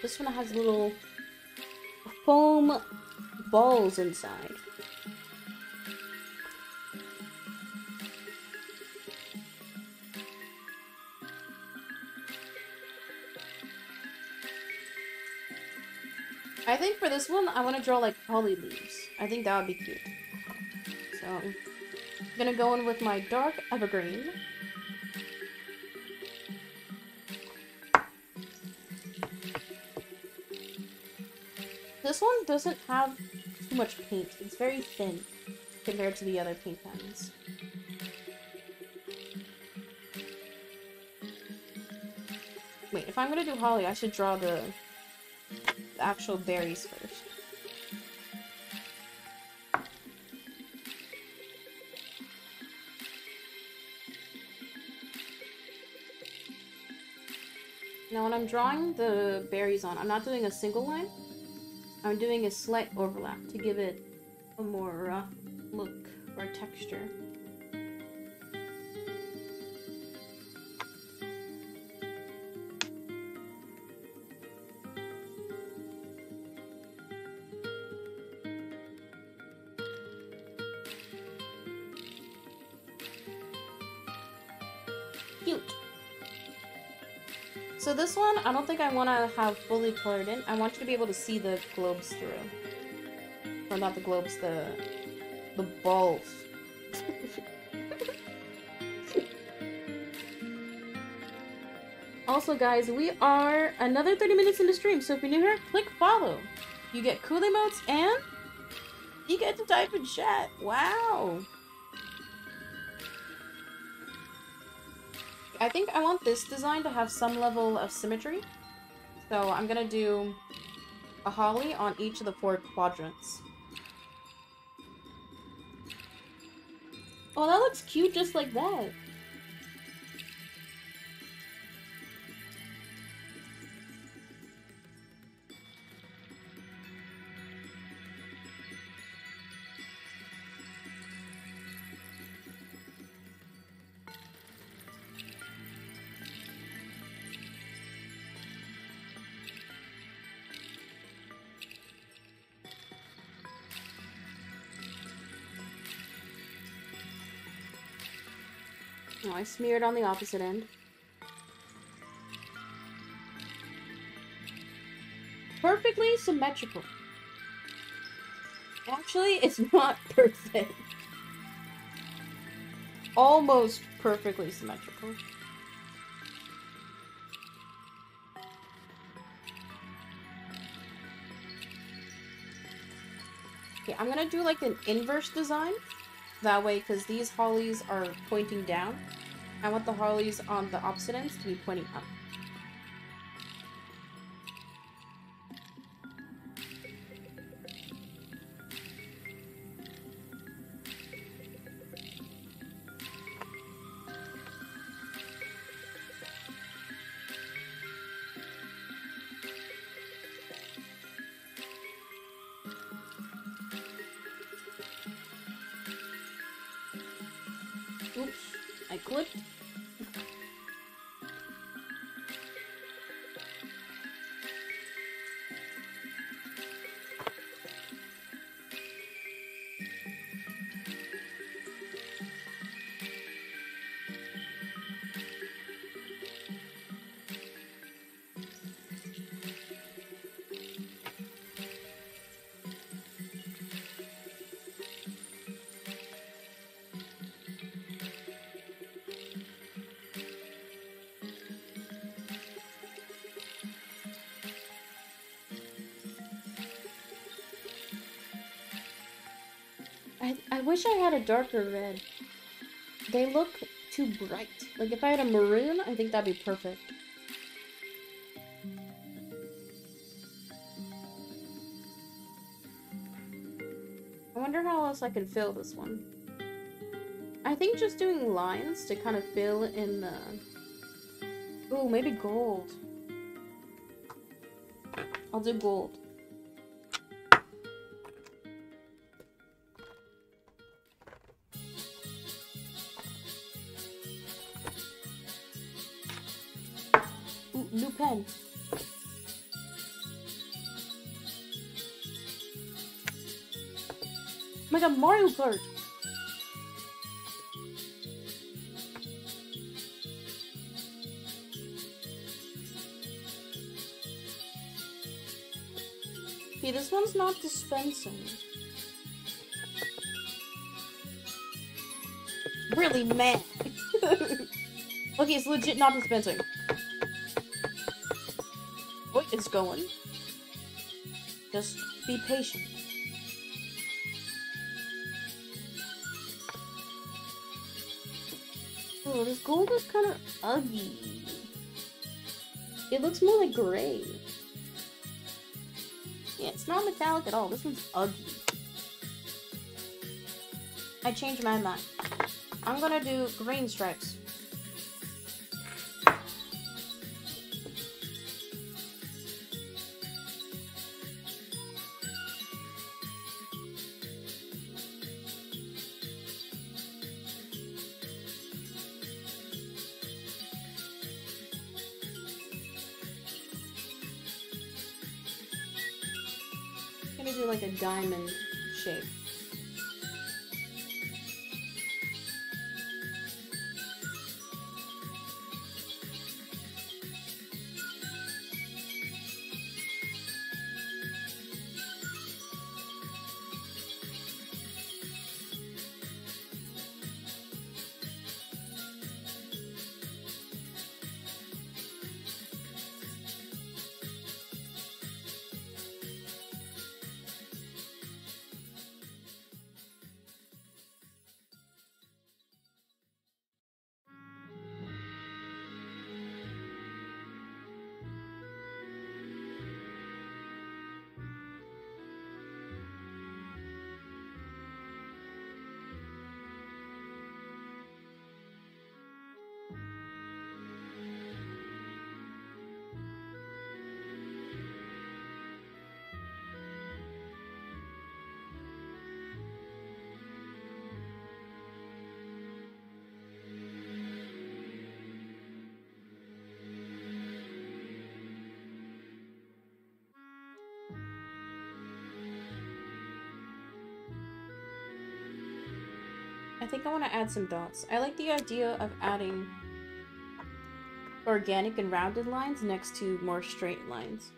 This one has little foam balls inside. I think for this one, I want to draw, like, holly leaves. I think that would be cute. So... I'm gonna go in with my dark evergreen. This one doesn't have too much paint. It's very thin compared to the other paint patterns. Wait, if I'm gonna do holly, I should draw the, the actual berries first. Now when I'm drawing the berries on, I'm not doing a single line. I'm doing a slight overlap to give it a more rough look or texture. So this one, I don't think I want to have fully colored in. I want you to be able to see the globes through. Or not the globes, the... the balls. Also, guys, we are another thirty minutes in the stream, so if you're new here, click follow. You get cool emotes and you get to type in chat. Wow. I think I want this design to have some level of symmetry. So I'm gonna do a holly on each of the four quadrants. Oh, that looks cute just like that. Oh, I smeared on the opposite end. Perfectly symmetrical. Actually, it's not perfect. Almost perfectly symmetrical. Okay, I'm gonna do like an inverse design. That way, because these hollies are pointing down. I want the hollies on the opposite ends to be pointing up. I wish I had a darker red. They look too bright. Like, if I had a maroon, I think that'd be perfect. I wonder how else I can fill this one. I think just doing lines to kind of fill in the... Ooh, maybe gold. I'll do gold. Pen. Like a Mario Kart. Okay, this one's not dispensing. Really, man. Okay, it's legit not dispensing. Is going. Just be patient. Oh, this gold is kind of ugly. It looks more like gray. Yeah, it's not metallic at all. This one's ugly. I changed my mind. I'm gonna do green stripes. Diamond shape. I think I want to add some dots. I like the idea of adding organic and rounded lines next to more straight lines.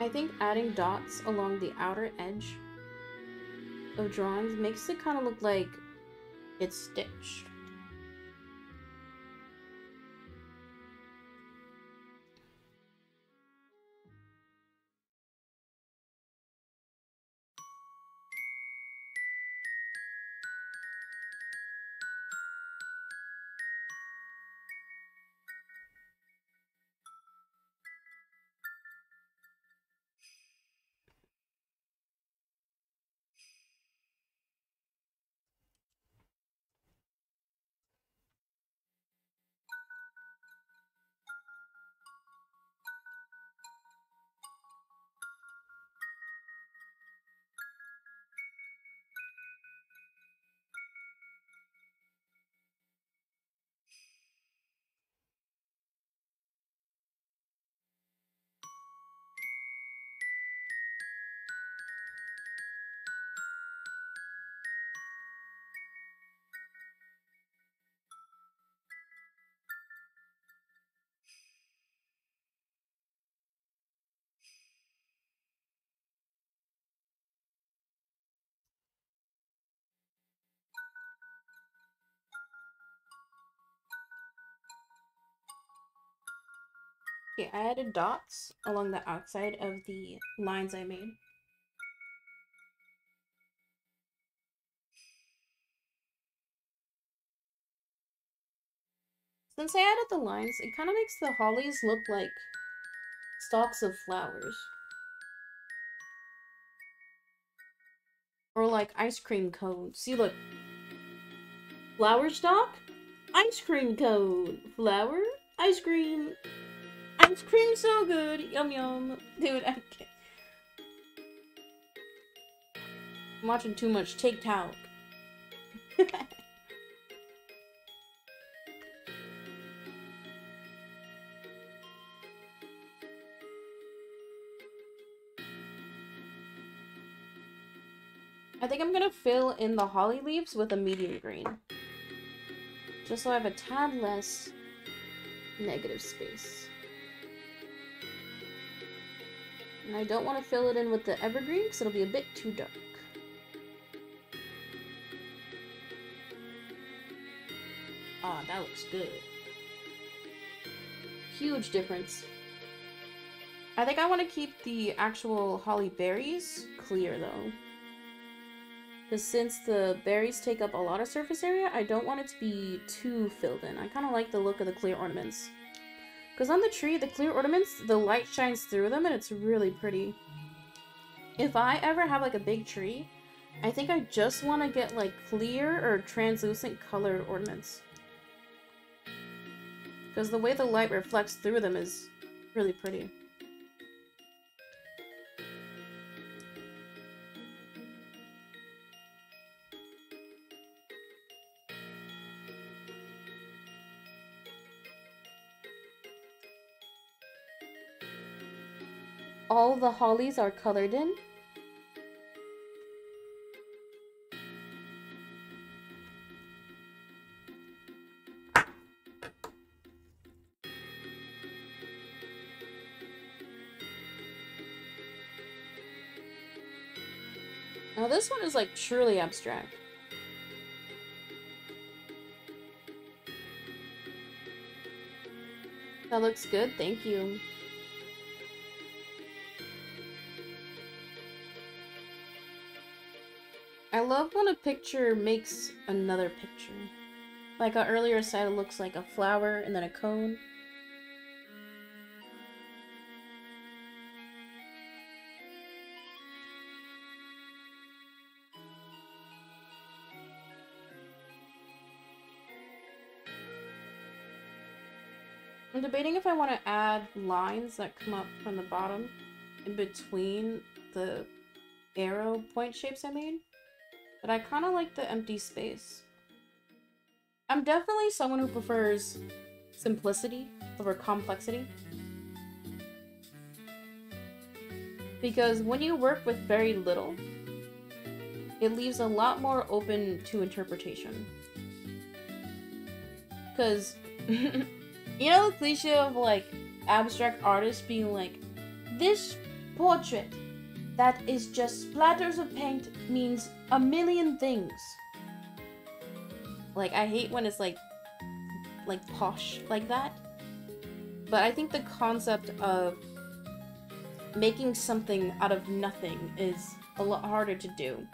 I think adding dots along the outer edge of drawings makes it kind of look like it's stitched. Okay, I added dots along the outside of the lines I made. Since I added the lines, it kind of makes the hollies look like stalks of flowers. Or like ice cream cones. See, look. Flower stalk? Ice cream cone. Flower? Ice cream. Ice cream so good! Yum yum! Dude, I can't. I'm watching too much TikTok. I think I'm gonna fill in the holly leaves with a medium green. Just so I have a tad less negative space. And I don't want to fill it in with the evergreen because it'll be a bit too dark. Ah, oh, that looks good. Huge difference. I think I want to keep the actual holly berries clear though. Because since the berries take up a lot of surface area, I don't want it to be too filled in. I kind of like the look of the clear ornaments. Because on the tree, the clear ornaments, the light shines through them and it's really pretty. If I ever have like a big tree, I think I just want to get like clear or translucent colored ornaments. Because the way the light reflects through them is really pretty. All the hollies are colored in. Now this one is like truly abstract. That looks good, thank you. I love when a picture makes another picture. Like I earlier said, it looks like a flower and then a cone. I'm debating if I want to add lines that come up from the bottom in between the arrow point shapes I made, but I kind of like the empty space. I'm definitely someone who prefers simplicity over complexity, because when you work with very little, it leaves a lot more open to interpretation. Because, you know the cliche of like abstract artists being like, this portrait that is just splatters of paint means a million things. Like, I hate when it's like, like posh like that. But I think the concept of making something out of nothing is a lot harder to do.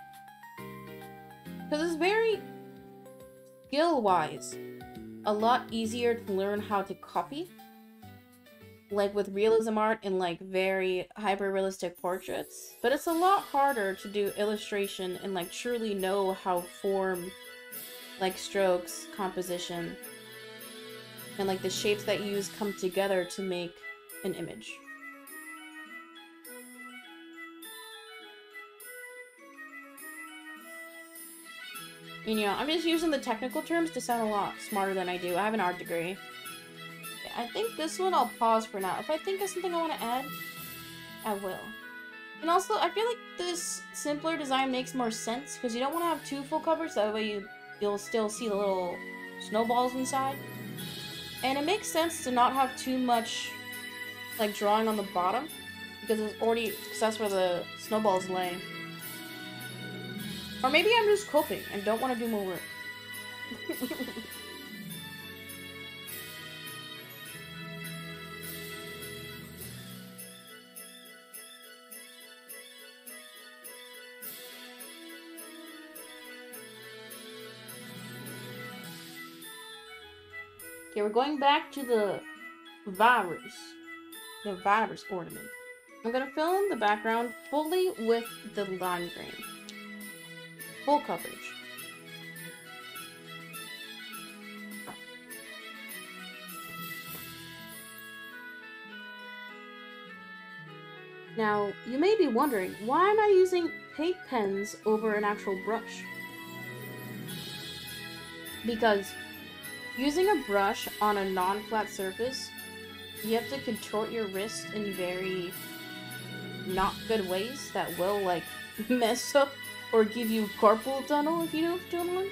Because it's very skill-wise a lot easier to learn how to copy. Like with realism art and like very hyper-realistic portraits. But it's a lot harder to do illustration and like truly know how form, like strokes, composition, and like the shapes that you use come together to make an image. You know, I'm just using the technical terms to sound a lot smarter than I do. I have an art degree. I think this one I'll pause for now. If I think of something I want to add, I will. And also, I feel like this simpler design makes more sense, because you don't want to have two full covers, that way you, you'll still see the little snowballs inside. And it makes sense to not have too much, like, drawing on the bottom, because it's already, because that's where the snowballs lay. Or maybe I'm just coping and don't want to do more work. Okay, we're going back to the virus. The virus ornament. I'm gonna fill in the background fully with the lime green. Full coverage. Now, you may be wondering, why am I using paint pens over an actual brush? Because using a brush on a non-flat surface, you have to contort your wrist in very not good ways that will, like, mess up or give you carpal tunnel, if you know what I'm doing.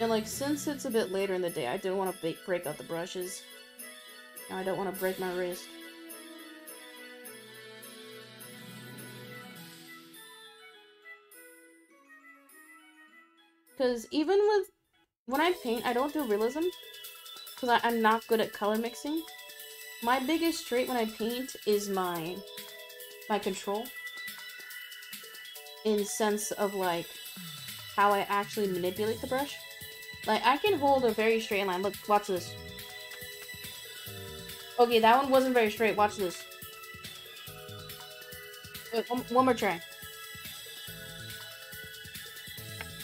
And like, since it's a bit later in the day, I didn't want to break out the brushes. Now I don't want to break my wrist. Because even with, when I paint, I don't do realism, because I'm not good at color mixing. My biggest trait when I paint is my, my control. In sense of like how I actually manipulate the brush. Like I can hold a very straight line. Look, watch this. Okay, that one wasn't very straight. Watch this. Wait, one, one more try.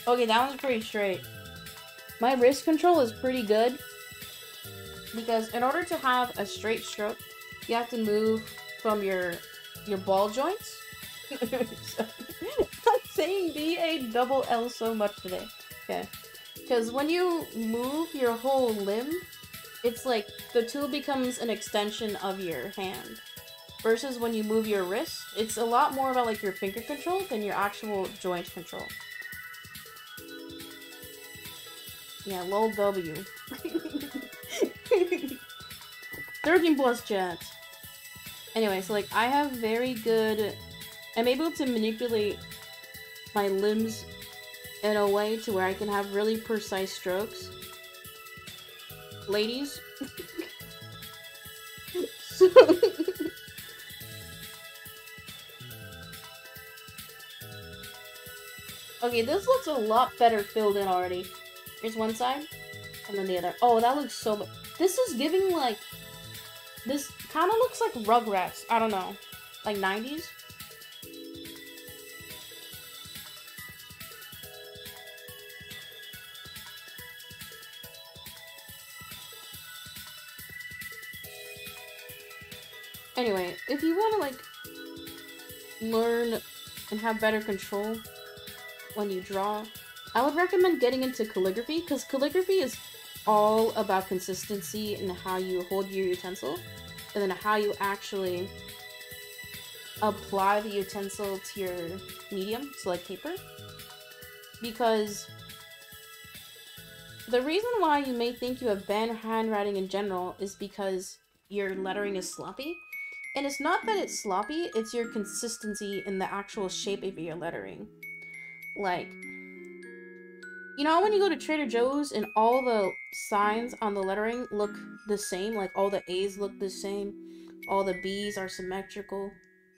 Okay, that one's pretty straight. My wrist control is pretty good, because in order to have a straight stroke, you have to move from your your ball joints. I'm saying B A double L so much today. Okay. Because when you move your whole limb, it's like the tool becomes an extension of your hand. Versus when you move your wrist, it's a lot more about like your finger control than your actual joint control. Yeah, lol W. thirteen plus chat. Anyway, so like I have very good, I'm able to manipulate my limbs in a way to where I can have really precise strokes. Ladies. So okay, this looks a lot better filled in already. Here's one side, and then the other. Oh, that looks so much. This is giving like, this kind of looks like Rugrats. I don't know, like nineties. Anyway, if you want to like learn and have better control when you draw, I would recommend getting into calligraphy, because calligraphy is all about consistency and how you hold your utensil, and then how you actually apply the utensil to your medium, so like paper. Because the reason why you may think you have banned handwriting in general is because your lettering is sloppy. And it's not that it's sloppy, it's your consistency in the actual shape of your lettering. Like, you know when you go to Trader Joe's and all the signs on the lettering look the same? Like, all the A's look the same, all the B's are symmetrical.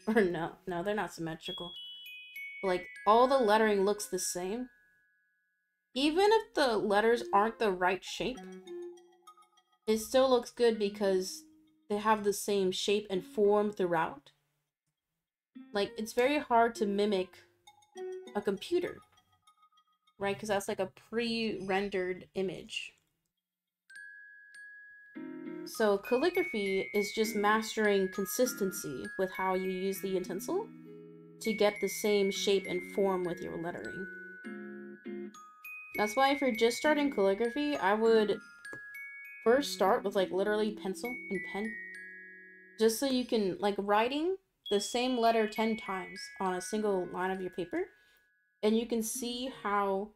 Or no, no, they're not symmetrical. Like, all the lettering looks the same. Even if the letters aren't the right shape, it still looks good because they have the same shape and form throughout. Like, it's very hard to mimic a computer, right? Because that's like a pre-rendered image. So calligraphy is just mastering consistency with how you use the utensil to get the same shape and form with your lettering. That's why if you're just starting calligraphy, I would first start with like literally pencil and pen. Just so you can, like, writing the same letter ten times on a single line of your paper, and you can see how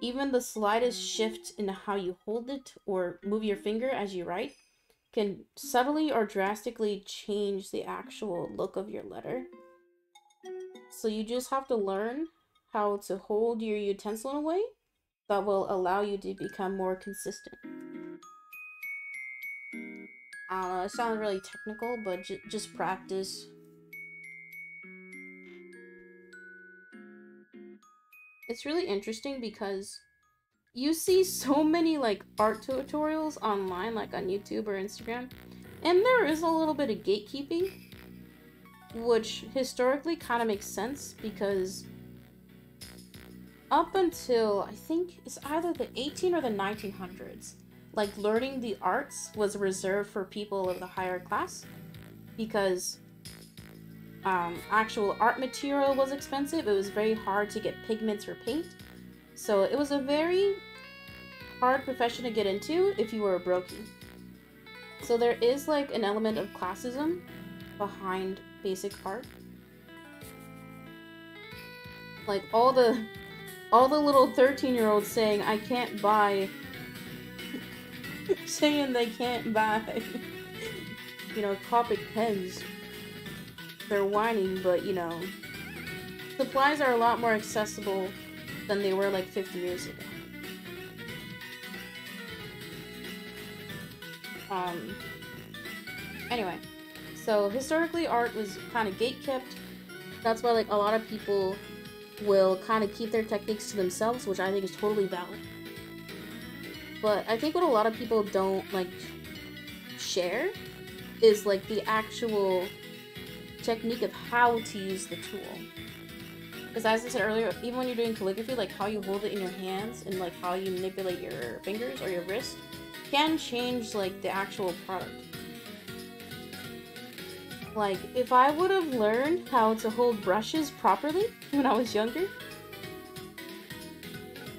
even the slightest shift in how you hold it or move your finger as you write can subtly or drastically change the actual look of your letter. So you just have to learn how to hold your utensil in a way that will allow you to become more consistent. I don't know, it sounds really technical, but ju just practice. It's really interesting because you see so many like art tutorials online, like on YouTube or Instagram, and there is a little bit of gatekeeping, which historically kind of makes sense because up until, I think it's either the eighteen hundreds or the nineteen hundreds, like learning the arts was reserved for people of the higher class because um, actual art material was expensive. It was very hard to get pigments or paint. So it was a very hard profession to get into if you were a brokey. So there is like an element of classism behind basic art. Like all the, all the little thirteen year olds saying, I can't buy saying they can't buy, you know, Copic pens. They're whining, but, you know, supplies are a lot more accessible than they were, like, fifty years ago. Um, anyway, so historically art was kind of gatekept. That's why, like, a lot of people will kind of keep their techniques to themselves, which I think is totally valid. But I think what a lot of people don't, like, share is, like, the actual technique of how to use the tool. Because as I said earlier, even when you're doing calligraphy, like, how you hold it in your hands and, like, how you manipulate your fingers or your wrist can change, like, the actual product. Like, if I would have learned how to hold brushes properly when I was younger,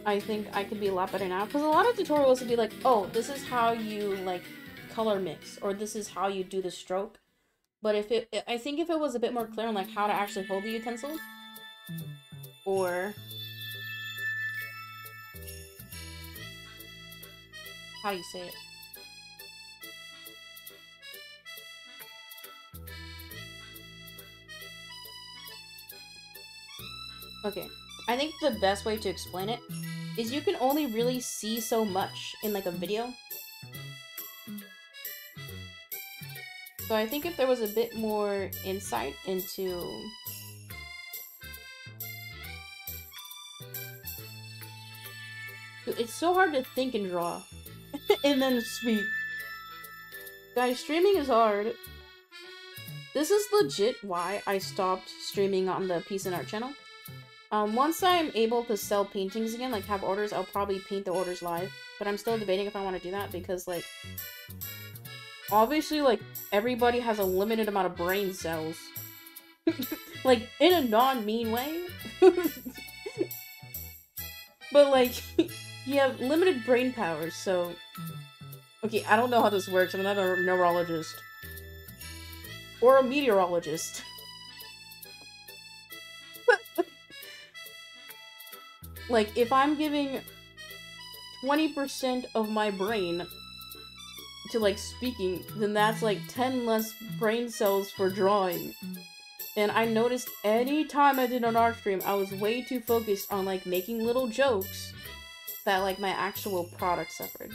I think I could be a lot better now, because a lot of tutorials would be like, oh, this is how you, like, color mix, or this is how you do the stroke. But if it, I think if it was a bit more clear on, like, how to actually hold the utensil, or how do you say it? Okay, I think the best way to explain it is you can only really see so much in like a video. So I think if there was a bit more insight into it's so hard to think and draw and then speak. Guys, streaming is hard. This is legit why I stopped streaming on the Peace and Art channel. Um, once I'm able to sell paintings again, like have orders, I'll probably paint the orders live. But I'm still debating if I want to do that because, like, obviously, like, everybody has a limited amount of brain cells. Like, in a non-mean way. But, like, you have limited brain powers, so... Okay, I don't know how this works. I'm not a neurologist. Or a meteorologist. Like, if I'm giving twenty percent of my brain to, like, speaking, then that's, like, ten less brain cells for drawing. And I noticed any time I did an art stream, I was way too focused on, like, making little jokes that, like, my actual product suffered.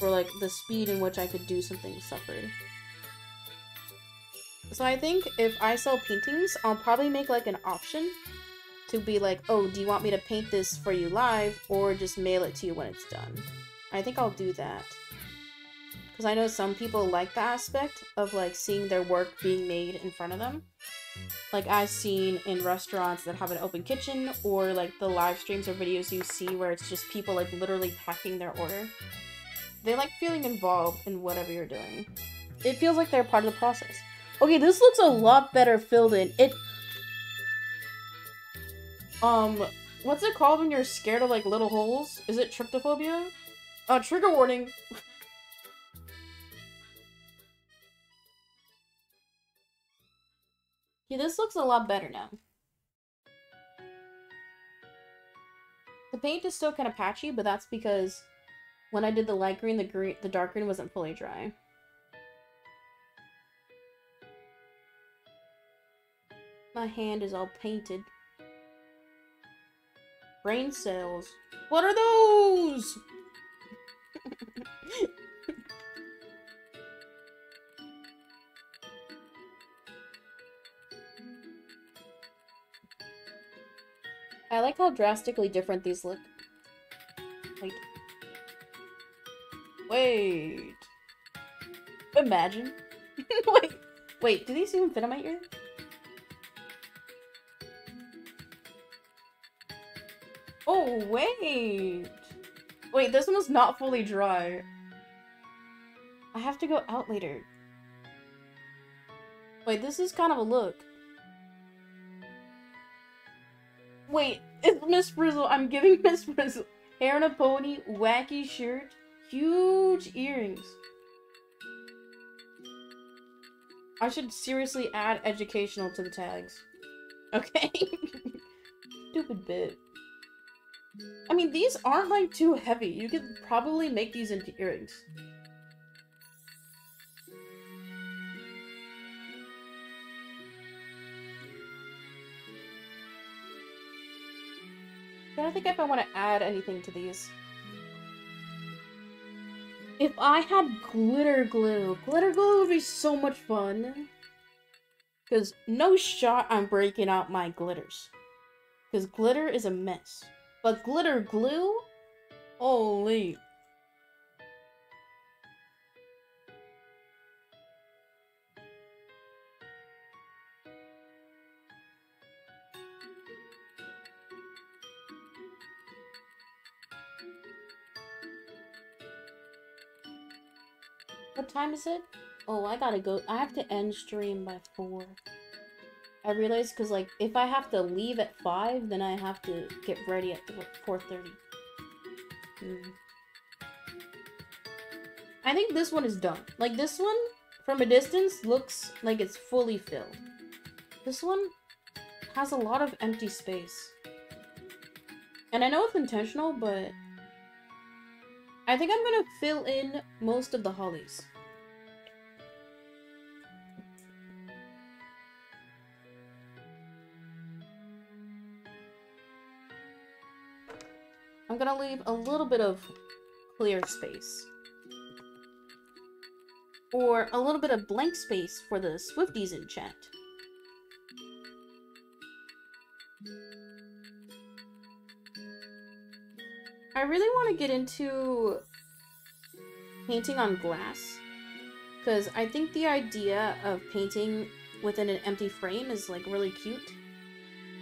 Or, like, the speed in which I could do something suffered. So I think if I sell paintings, I'll probably make, like, an option to be like, oh, do you want me to paint this for you live, or just mail it to you when it's done? I think I'll do that. Because I know some people like the aspect of, like, seeing their work being made in front of them. Like, I've seen in restaurants that have an open kitchen, or, like, the live streams or videos you see where it's just people, like, literally packing their order. They like feeling involved in whatever you're doing. It feels like they're part of the process. Okay, this looks a lot better filled in. It... Um, what's it called when you're scared of, like, little holes? Is it tryptophobia? Uh, trigger warning! Yeah, this looks a lot better now. The paint is still kind of patchy, but that's because when I did the light green, the green, the dark green wasn't fully dry. My hand is all painted. Brain cells. What are those? I like how drastically different these look. Like, wait. Imagine. Wait. Wait, do these even fit in my ear? Oh, wait. Wait, this one was not fully dry. I have to go out later. Wait, this is kind of a look. Wait, it's Miss Frizzle. I'm giving Miss Frizzle. Hair in a pony, wacky shirt, huge earrings. I should seriously add educational to the tags. Okay. Stupid bit. I mean, these aren't, like, too heavy. You could probably make these into earrings. I don't think if I want to add anything to these. If I had glitter glue, glitter glue would be so much fun. Because no shot I'm breaking out my glitters. Because glitter is a mess. But glitter glue? Holy. What time is it? Oh, I gotta go. I have to end stream by four. I realized because, like, if I have to leave at five, then I have to get ready at four thirty. Mm. I think this one is done. Like, this one, from a distance, looks like it's fully filled. This one has a lot of empty space. And I know it's intentional, but I think I'm gonna fill in most of the hollies. I'm gonna leave a little bit of clear space. Or a little bit of blank space for the Swifties in chat. I really want to get into painting on glass. Because I think the idea of painting within an empty frame is, like, really cute.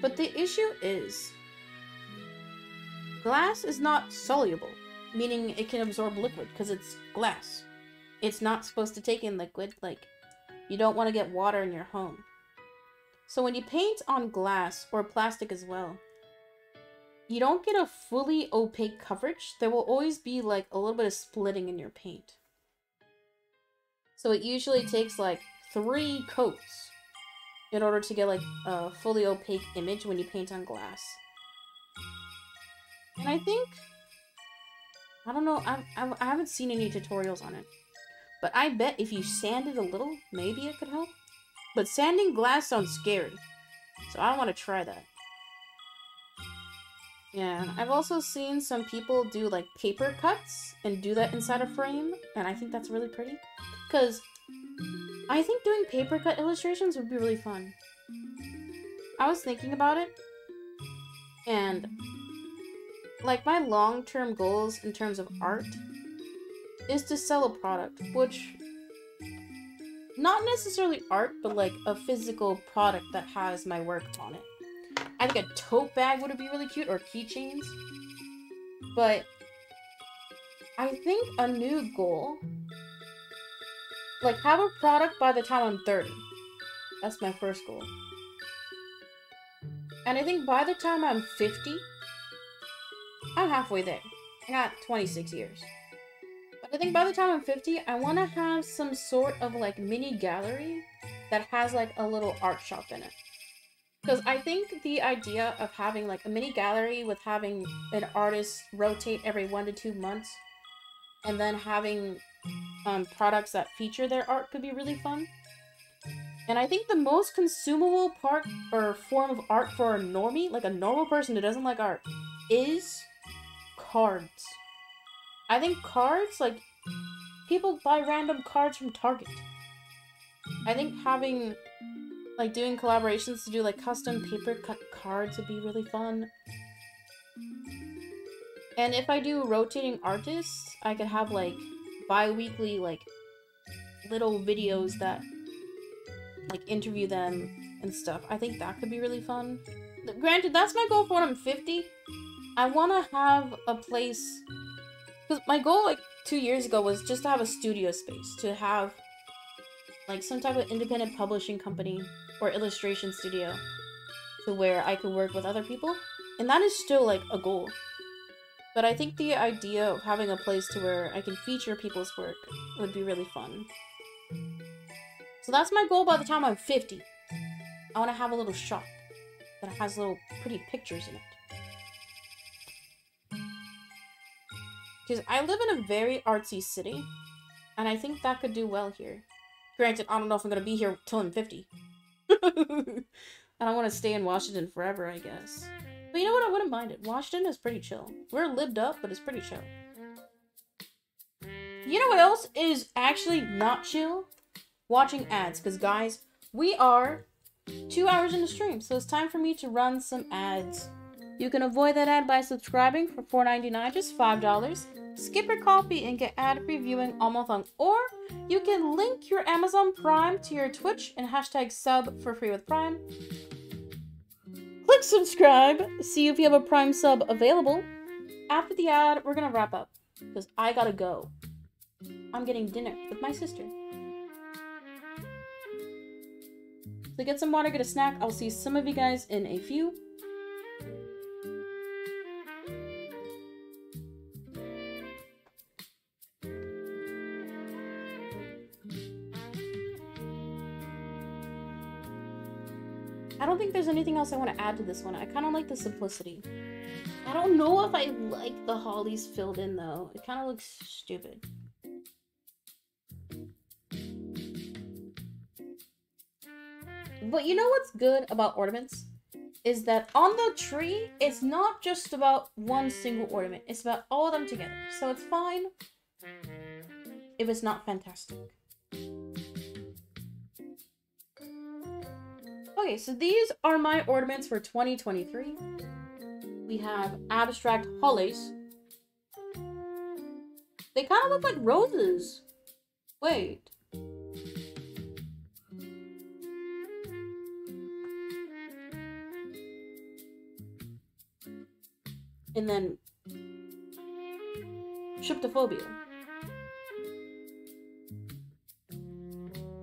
But the issue is... glass is not soluble, meaning it can absorb liquid because it's glass. it's not supposed to take in liquid. Like, you don't want to get water in your home. So when you paint on glass or plastic as well, you don't get a fully opaque coverage. There will always be like a little bit of splitting in your paint. So it usually takes like three coats in order to get like a fully opaque image when you paint on glass. And I think, I don't know, I, I, I haven't seen any tutorials on it. But I bet if you sand it a little, maybe it could help. But sanding glass sounds scary, so I don't want to try that. Yeah, I've also seen some people do like paper cuts and do that inside a frame, and I think that's really pretty. Because I think doing paper cut illustrations would be really fun. I was thinking about it, and like my long-term goals in terms of art is to sell a product, which not necessarily art, but like a physical product that has my work on it. I think a tote bag would be really cute, or keychains. But I think a new goal, like have a product by the time I'm thirty. That's my first goal. And I think by the time I'm fifty, I'm halfway there. I got twenty-six years. I think by the time I'm fifty, I want to have some sort of like mini gallery that has like a little art shop in it. Because I think the idea of having like a mini gallery with having an artist rotate every one to two months and then having um, products that feature their art could be really fun. And I think the most consumable part or form of art for a normie, like a normal person who doesn't like art, is cards. I think cards, like, people buy random cards from Target. I think having, like, doing collaborations to do, like, custom paper cut cards would be really fun. And if I do rotating artists, I could have, like, bi-weekly, like, little videos that, like, interview them and stuff. I think that could be really fun. Granted, that's my goal for when I'm fifty. I want to have a place... Because my goal, like, two years ago was just to have a studio space, to have, like, some type of independent publishing company or illustration studio to where I could work with other people. And that is still, like, a goal. But I think the idea of having a place to where I can feature people's work would be really fun. So that's my goal by the time I'm fifty. I want to have a little shop that has little pretty pictures in it. Because I live in a very artsy city, and I think that could do well here. Granted, I don't know if I'm going to be here till I'm fifty. And I want to stay in Washington forever, I guess. But you know what? I wouldn't mind it. Washington is pretty chill. We're lived up, but it's pretty chill. You know what else is actually not chill? Watching ads. Because, guys, we are two hours in the stream, so it's time for me to run some ads. You can avoid that ad by subscribing for four ninety-nine, just five dollars. Skip your coffee and get ad-free viewing all month long. Or you can link your Amazon Prime to your Twitch and hashtag sub for free with Prime. Click subscribe, see if you have a Prime sub available. After the ad, we're gonna wrap up because I gotta go. I'm getting dinner with my sister. So get some water, get a snack. I'll see some of you guys in a few. I don't think there's anything else I want to add to this one. I kind of like the simplicity. I don't know if I like the hollies filled in, though. It kind of looks stupid. But you know what's good about ornaments? Is that on the tree, it's not just about one single ornament. It's about all of them together. So it's fine if it's not fantastic. Okay, so these are my ornaments for twenty twenty-three. We have abstract hollies. They kind of look like roses. Wait. And then... Cryptophobia.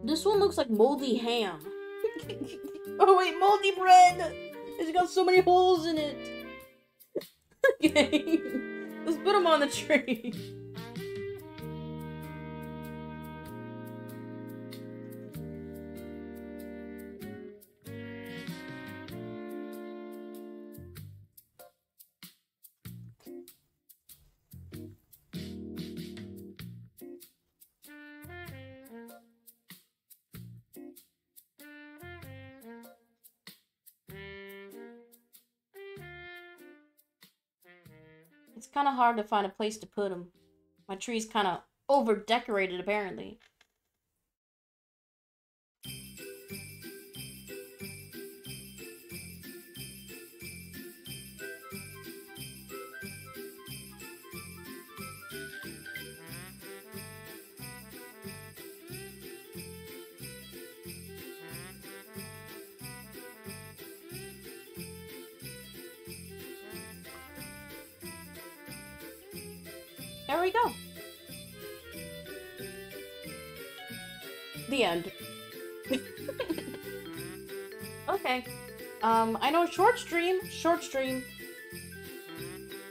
This one looks like moldy ham. Oh wait, moldy bread! It's got so many holes in it. Okay, let's put them on the tree. It's kind of hard to find a place to put them. My tree's kind of over-decorated, apparently. There we go. The end. Okay. Um, I know short stream, short stream.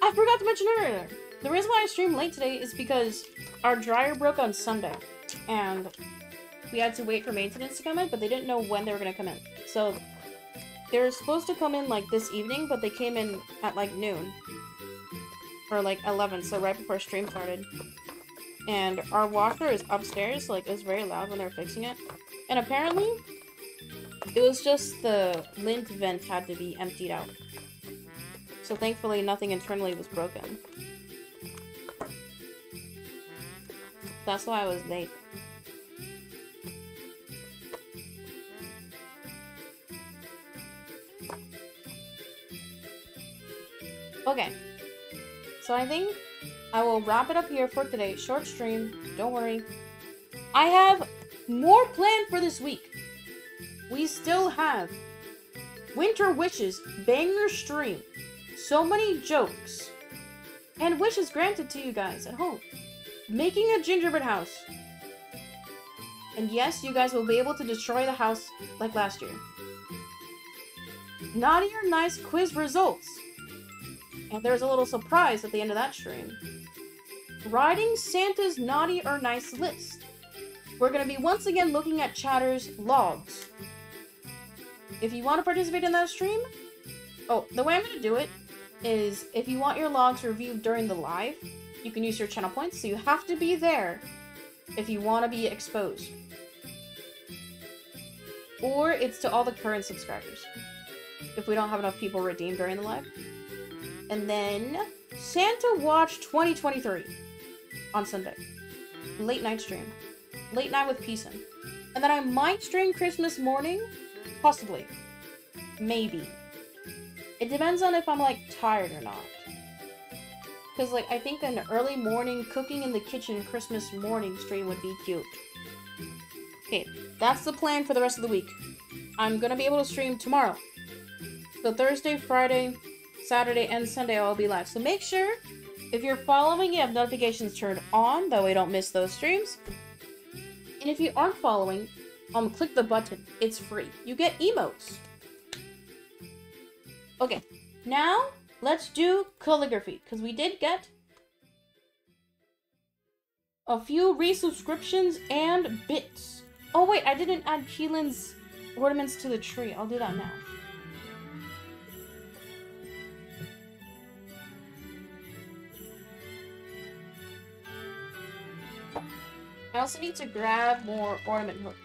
I forgot to mention earlier. The reason why I streamed late today is because our dryer broke on Sunday. And we had to wait for maintenance to come in, but they didn't know when they were going to come in. So they were supposed to come in like this evening, but they came in at like noon. Or like eleven, so right before stream started. And our washer is upstairs, like it was very loud when they were fixing it. And apparently, it was just the lint vent had to be emptied out. So thankfully, nothing internally was broken. That's why I was late. Okay. So I think I will wrap it up here for today. Short stream, don't worry. I have more planned for this week. We still have Winter Wishes, banger stream. So many jokes. And wishes granted to you guys at home. Making a gingerbread house. And yes, you guys will be able to destroy the house like last year. Naughty or nice quiz results. And there's a little surprise at the end of that stream. Riding Santa's naughty or nice list. We're going to be once again looking at Chatter's logs. If you want to participate in that stream, oh, the way I'm going to do it is if you want your logs reviewed during the live, you can use your channel points, so you have to be there if you want to be exposed. Or it's to all the current subscribers, if we don't have enough people redeemed during the live. And then Santa Watch twenty twenty-three on Sunday. Late night stream. Late night with Peason. And then I might stream Christmas morning. Possibly. Maybe. It depends on if I'm like tired or not. Because like I think an early morning cooking in the kitchen Christmas morning stream would be cute. Okay, that's the plan for the rest of the week. I'm gonna be able to stream tomorrow. So Thursday, Friday, Saturday and Sunday I'll be live. So make sure if you're following, you have notifications turned on. That way you don't miss those streams. And if you aren't following, um, click the button. It's free. You get emotes. Okay. Now, let's do calligraphy. Because we did get a few resubscriptions and bits. Oh, wait. I didn't add Keelan's ornaments to the tree. I'll do that now. I also need to grab more ornament hooks.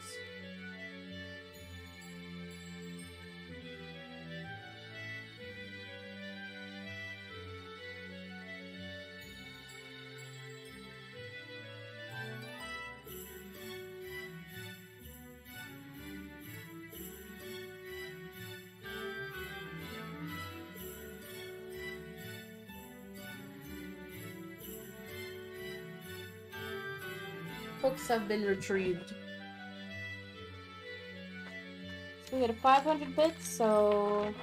Hooks have been retrieved. We got a five hundred bits, so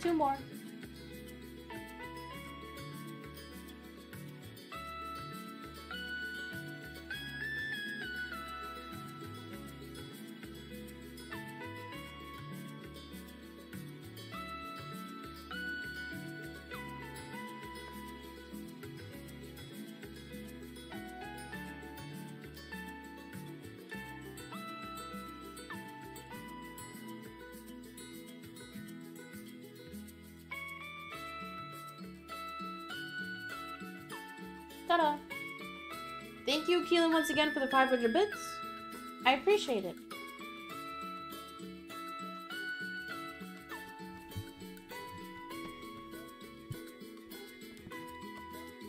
Two more. Ta-da. Thank you, Keelan, once again for the five hundred bits. I appreciate it.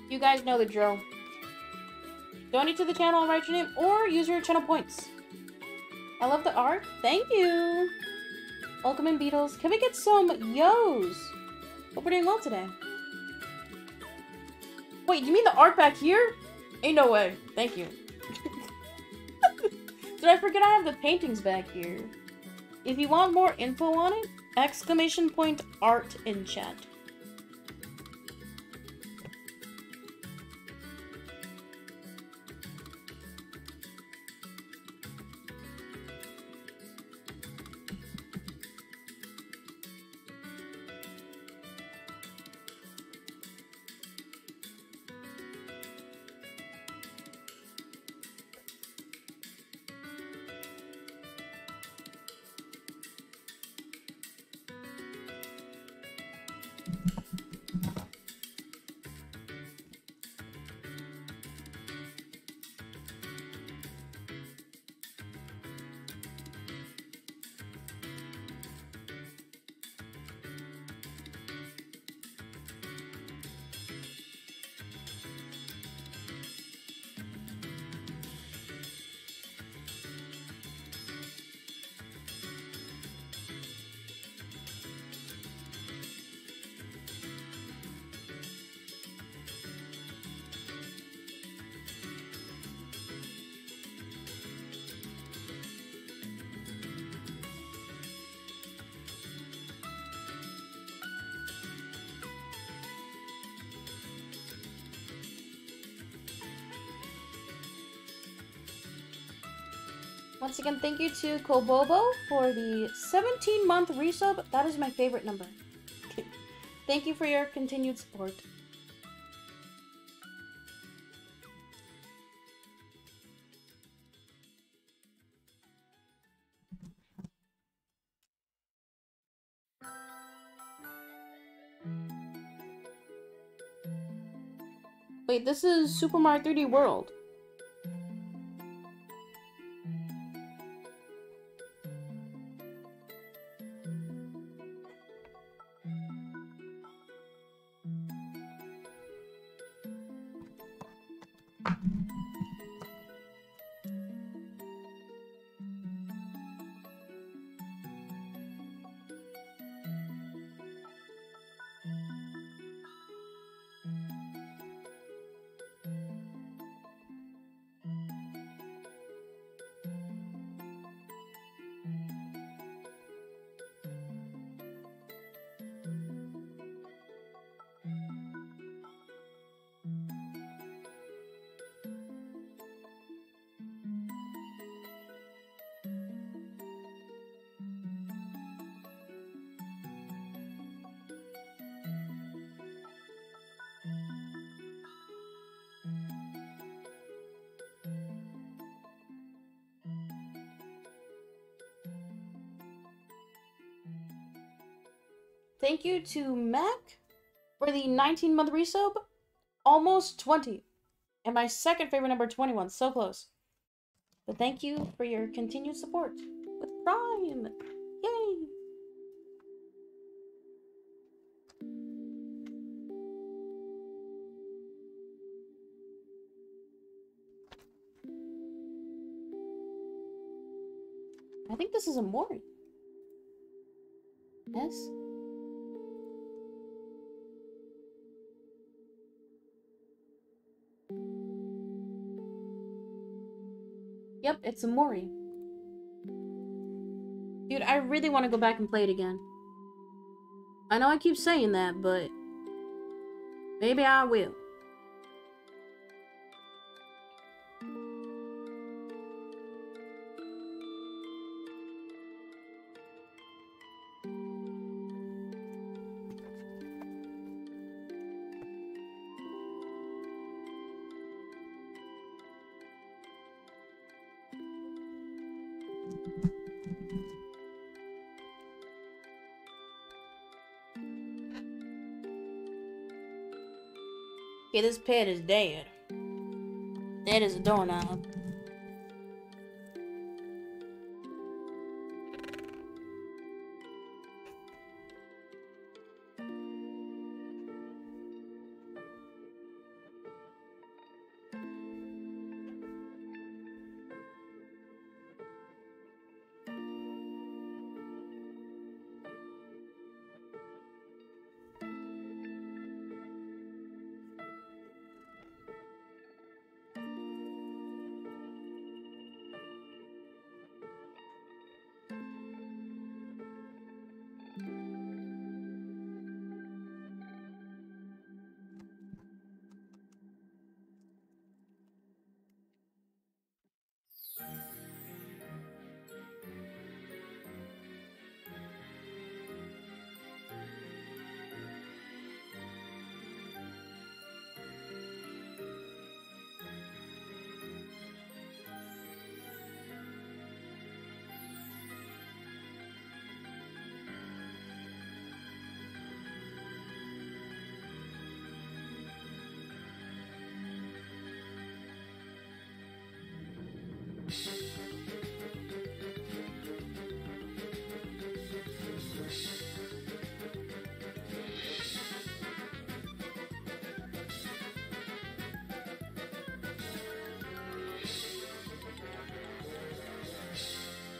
You guys know the drill. Donate to the channel and write your name or use your channel points. I love the art. Thank you. Welcome in, Beatles. Can we get some yo's? Hope we're doing well today. Wait, you mean the art back here? Ain't no way. Thank you. Did I forget I have the paintings back here? If you want more info on it, exclamation point art in chat. Once again, thank you to Kobobo for the seventeen month resub. That is my favorite number. Thank you for your continued support. Wait, this is Super Mario three D World. Thank you to Mac for the nineteen month resub. Almost twenty. And my second favorite number, twenty-one. So close. But thank you for your continued support with Prime. Yay! I think this is a Mori. Yes? Yep, it's a Mori. Dude, I really want to go back and play it again. I know I keep saying that, but maybe I will. Yeah, this pet is dead. That is a doorknob.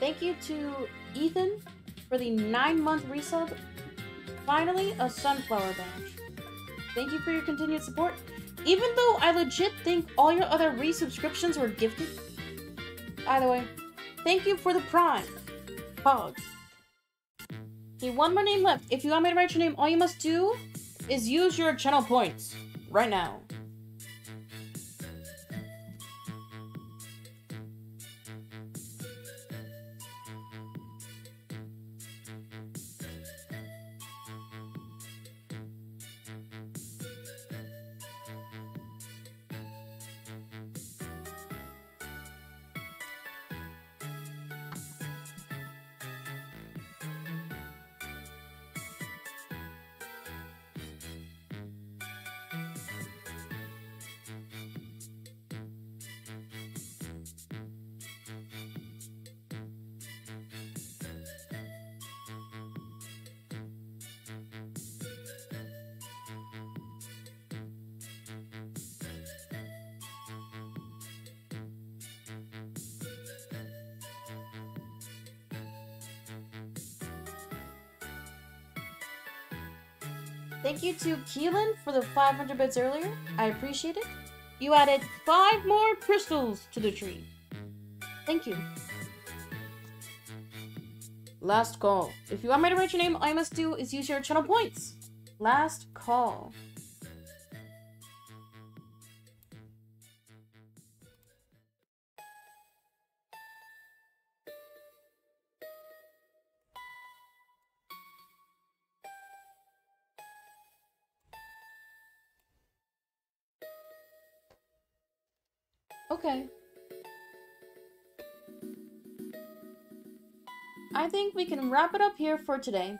Thank you to Ethan for the nine month resub. Finally, a sunflower badge. Thank you for your continued support. Even though I legit think all your other resubscriptions were gifted. Either way, thank you for the prime. Pogs. Okay, one more name left. If you want me to write your name, all you must do is use your channel points right now. Thank you to Keelan for the five hundred bits earlier. I appreciate it. You added five more crystals to the tree. Thank you. Last call. If you want me to write your name, all you must do is use your channel points. Last call. Okay. I think we can wrap it up here for today.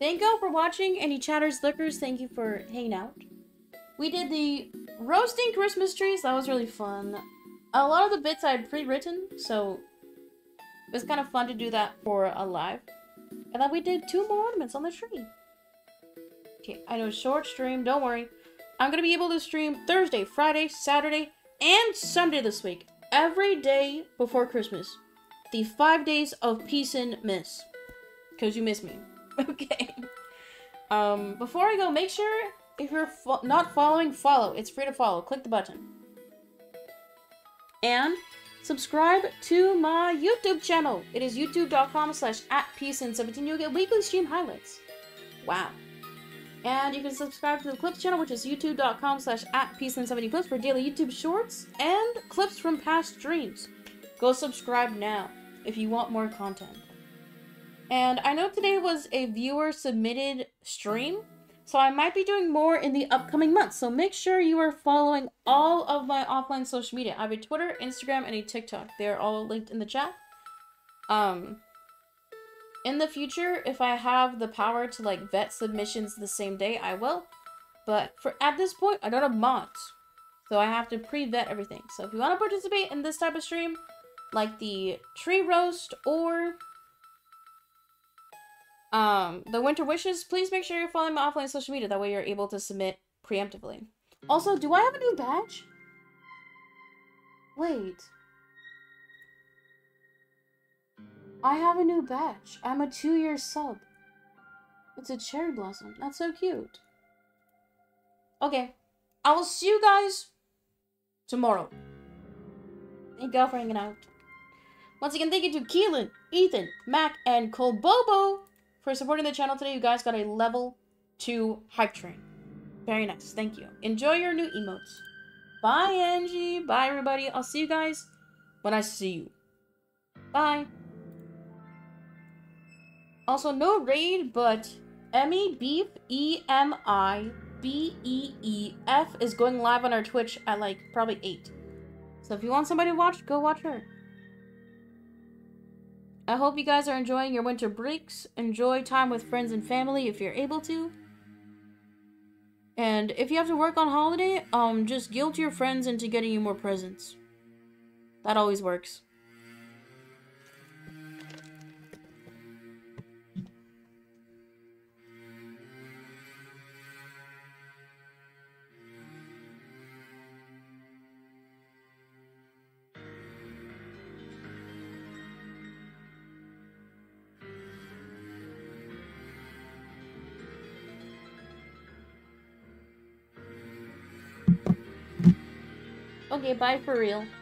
Thank you for watching. Any chatters, lurkers, thank you for hanging out. We did the roasting Christmas trees. That was really fun. A lot of the bits I had pre-written, so it was kind of fun to do that for a live. And then we did two more ornaments on the tree. Okay, I know, short stream, don't worry. I'm going to be able to stream Thursday, Friday, Saturday, and Sunday this week, every day before Christmas. The five days of peace and miss. Because you miss me. Okay. Um, before I go, make sure if you're fo not following, follow. It's free to follow. Click the button. And subscribe to my YouTube channel. It is youtube dot com slash at peace and seventeen. You'll get weekly stream highlights. Wow. And you can subscribe to the Clips channel, which is youtube.com slash at peace and seventy clips for daily YouTube shorts and clips from past streams. Go subscribe now if you want more content. And I know today was a viewer-submitted stream, so I might be doing more in the upcoming months. So make sure you are following all of my offline social media. I have a Twitter, Instagram, and a TikTok. They're all linked in the chat. Um, in the future, if I have the power to like vet submissions the same day, I will. But for at this point, I don't have mods, so I have to pre-vet everything. So if you want to participate in this type of stream, like the tree roast or Um, the winter wishes, please make sure you're following my offline social media. That way you're able to submit preemptively. Also, do I have a new badge? Wait. I have a new badge. I'm a two-year sub. It's a cherry blossom. That's so cute. Okay. I will see you guys tomorrow. Thank y'all for hanging out. Once again, thank you to Keelan, Ethan, Mac, and Colbobo for supporting the channel today. You guys got a level two hype train. Very nice. Thank you. Enjoy your new emotes. Bye, Angie. Bye, everybody. I'll see you guys when I see you. Bye. Also, no raid, but Emmy Beef, E M I B E E F, is going live on our Twitch at, like, probably eight. So if you want somebody to watch, go watch her. I hope you guys are enjoying your winter breaks. Enjoy time with friends and family if you're able to. And if you have to work on holiday, um, just guilt your friends into getting you more presents. That always works. Okay, bye for real.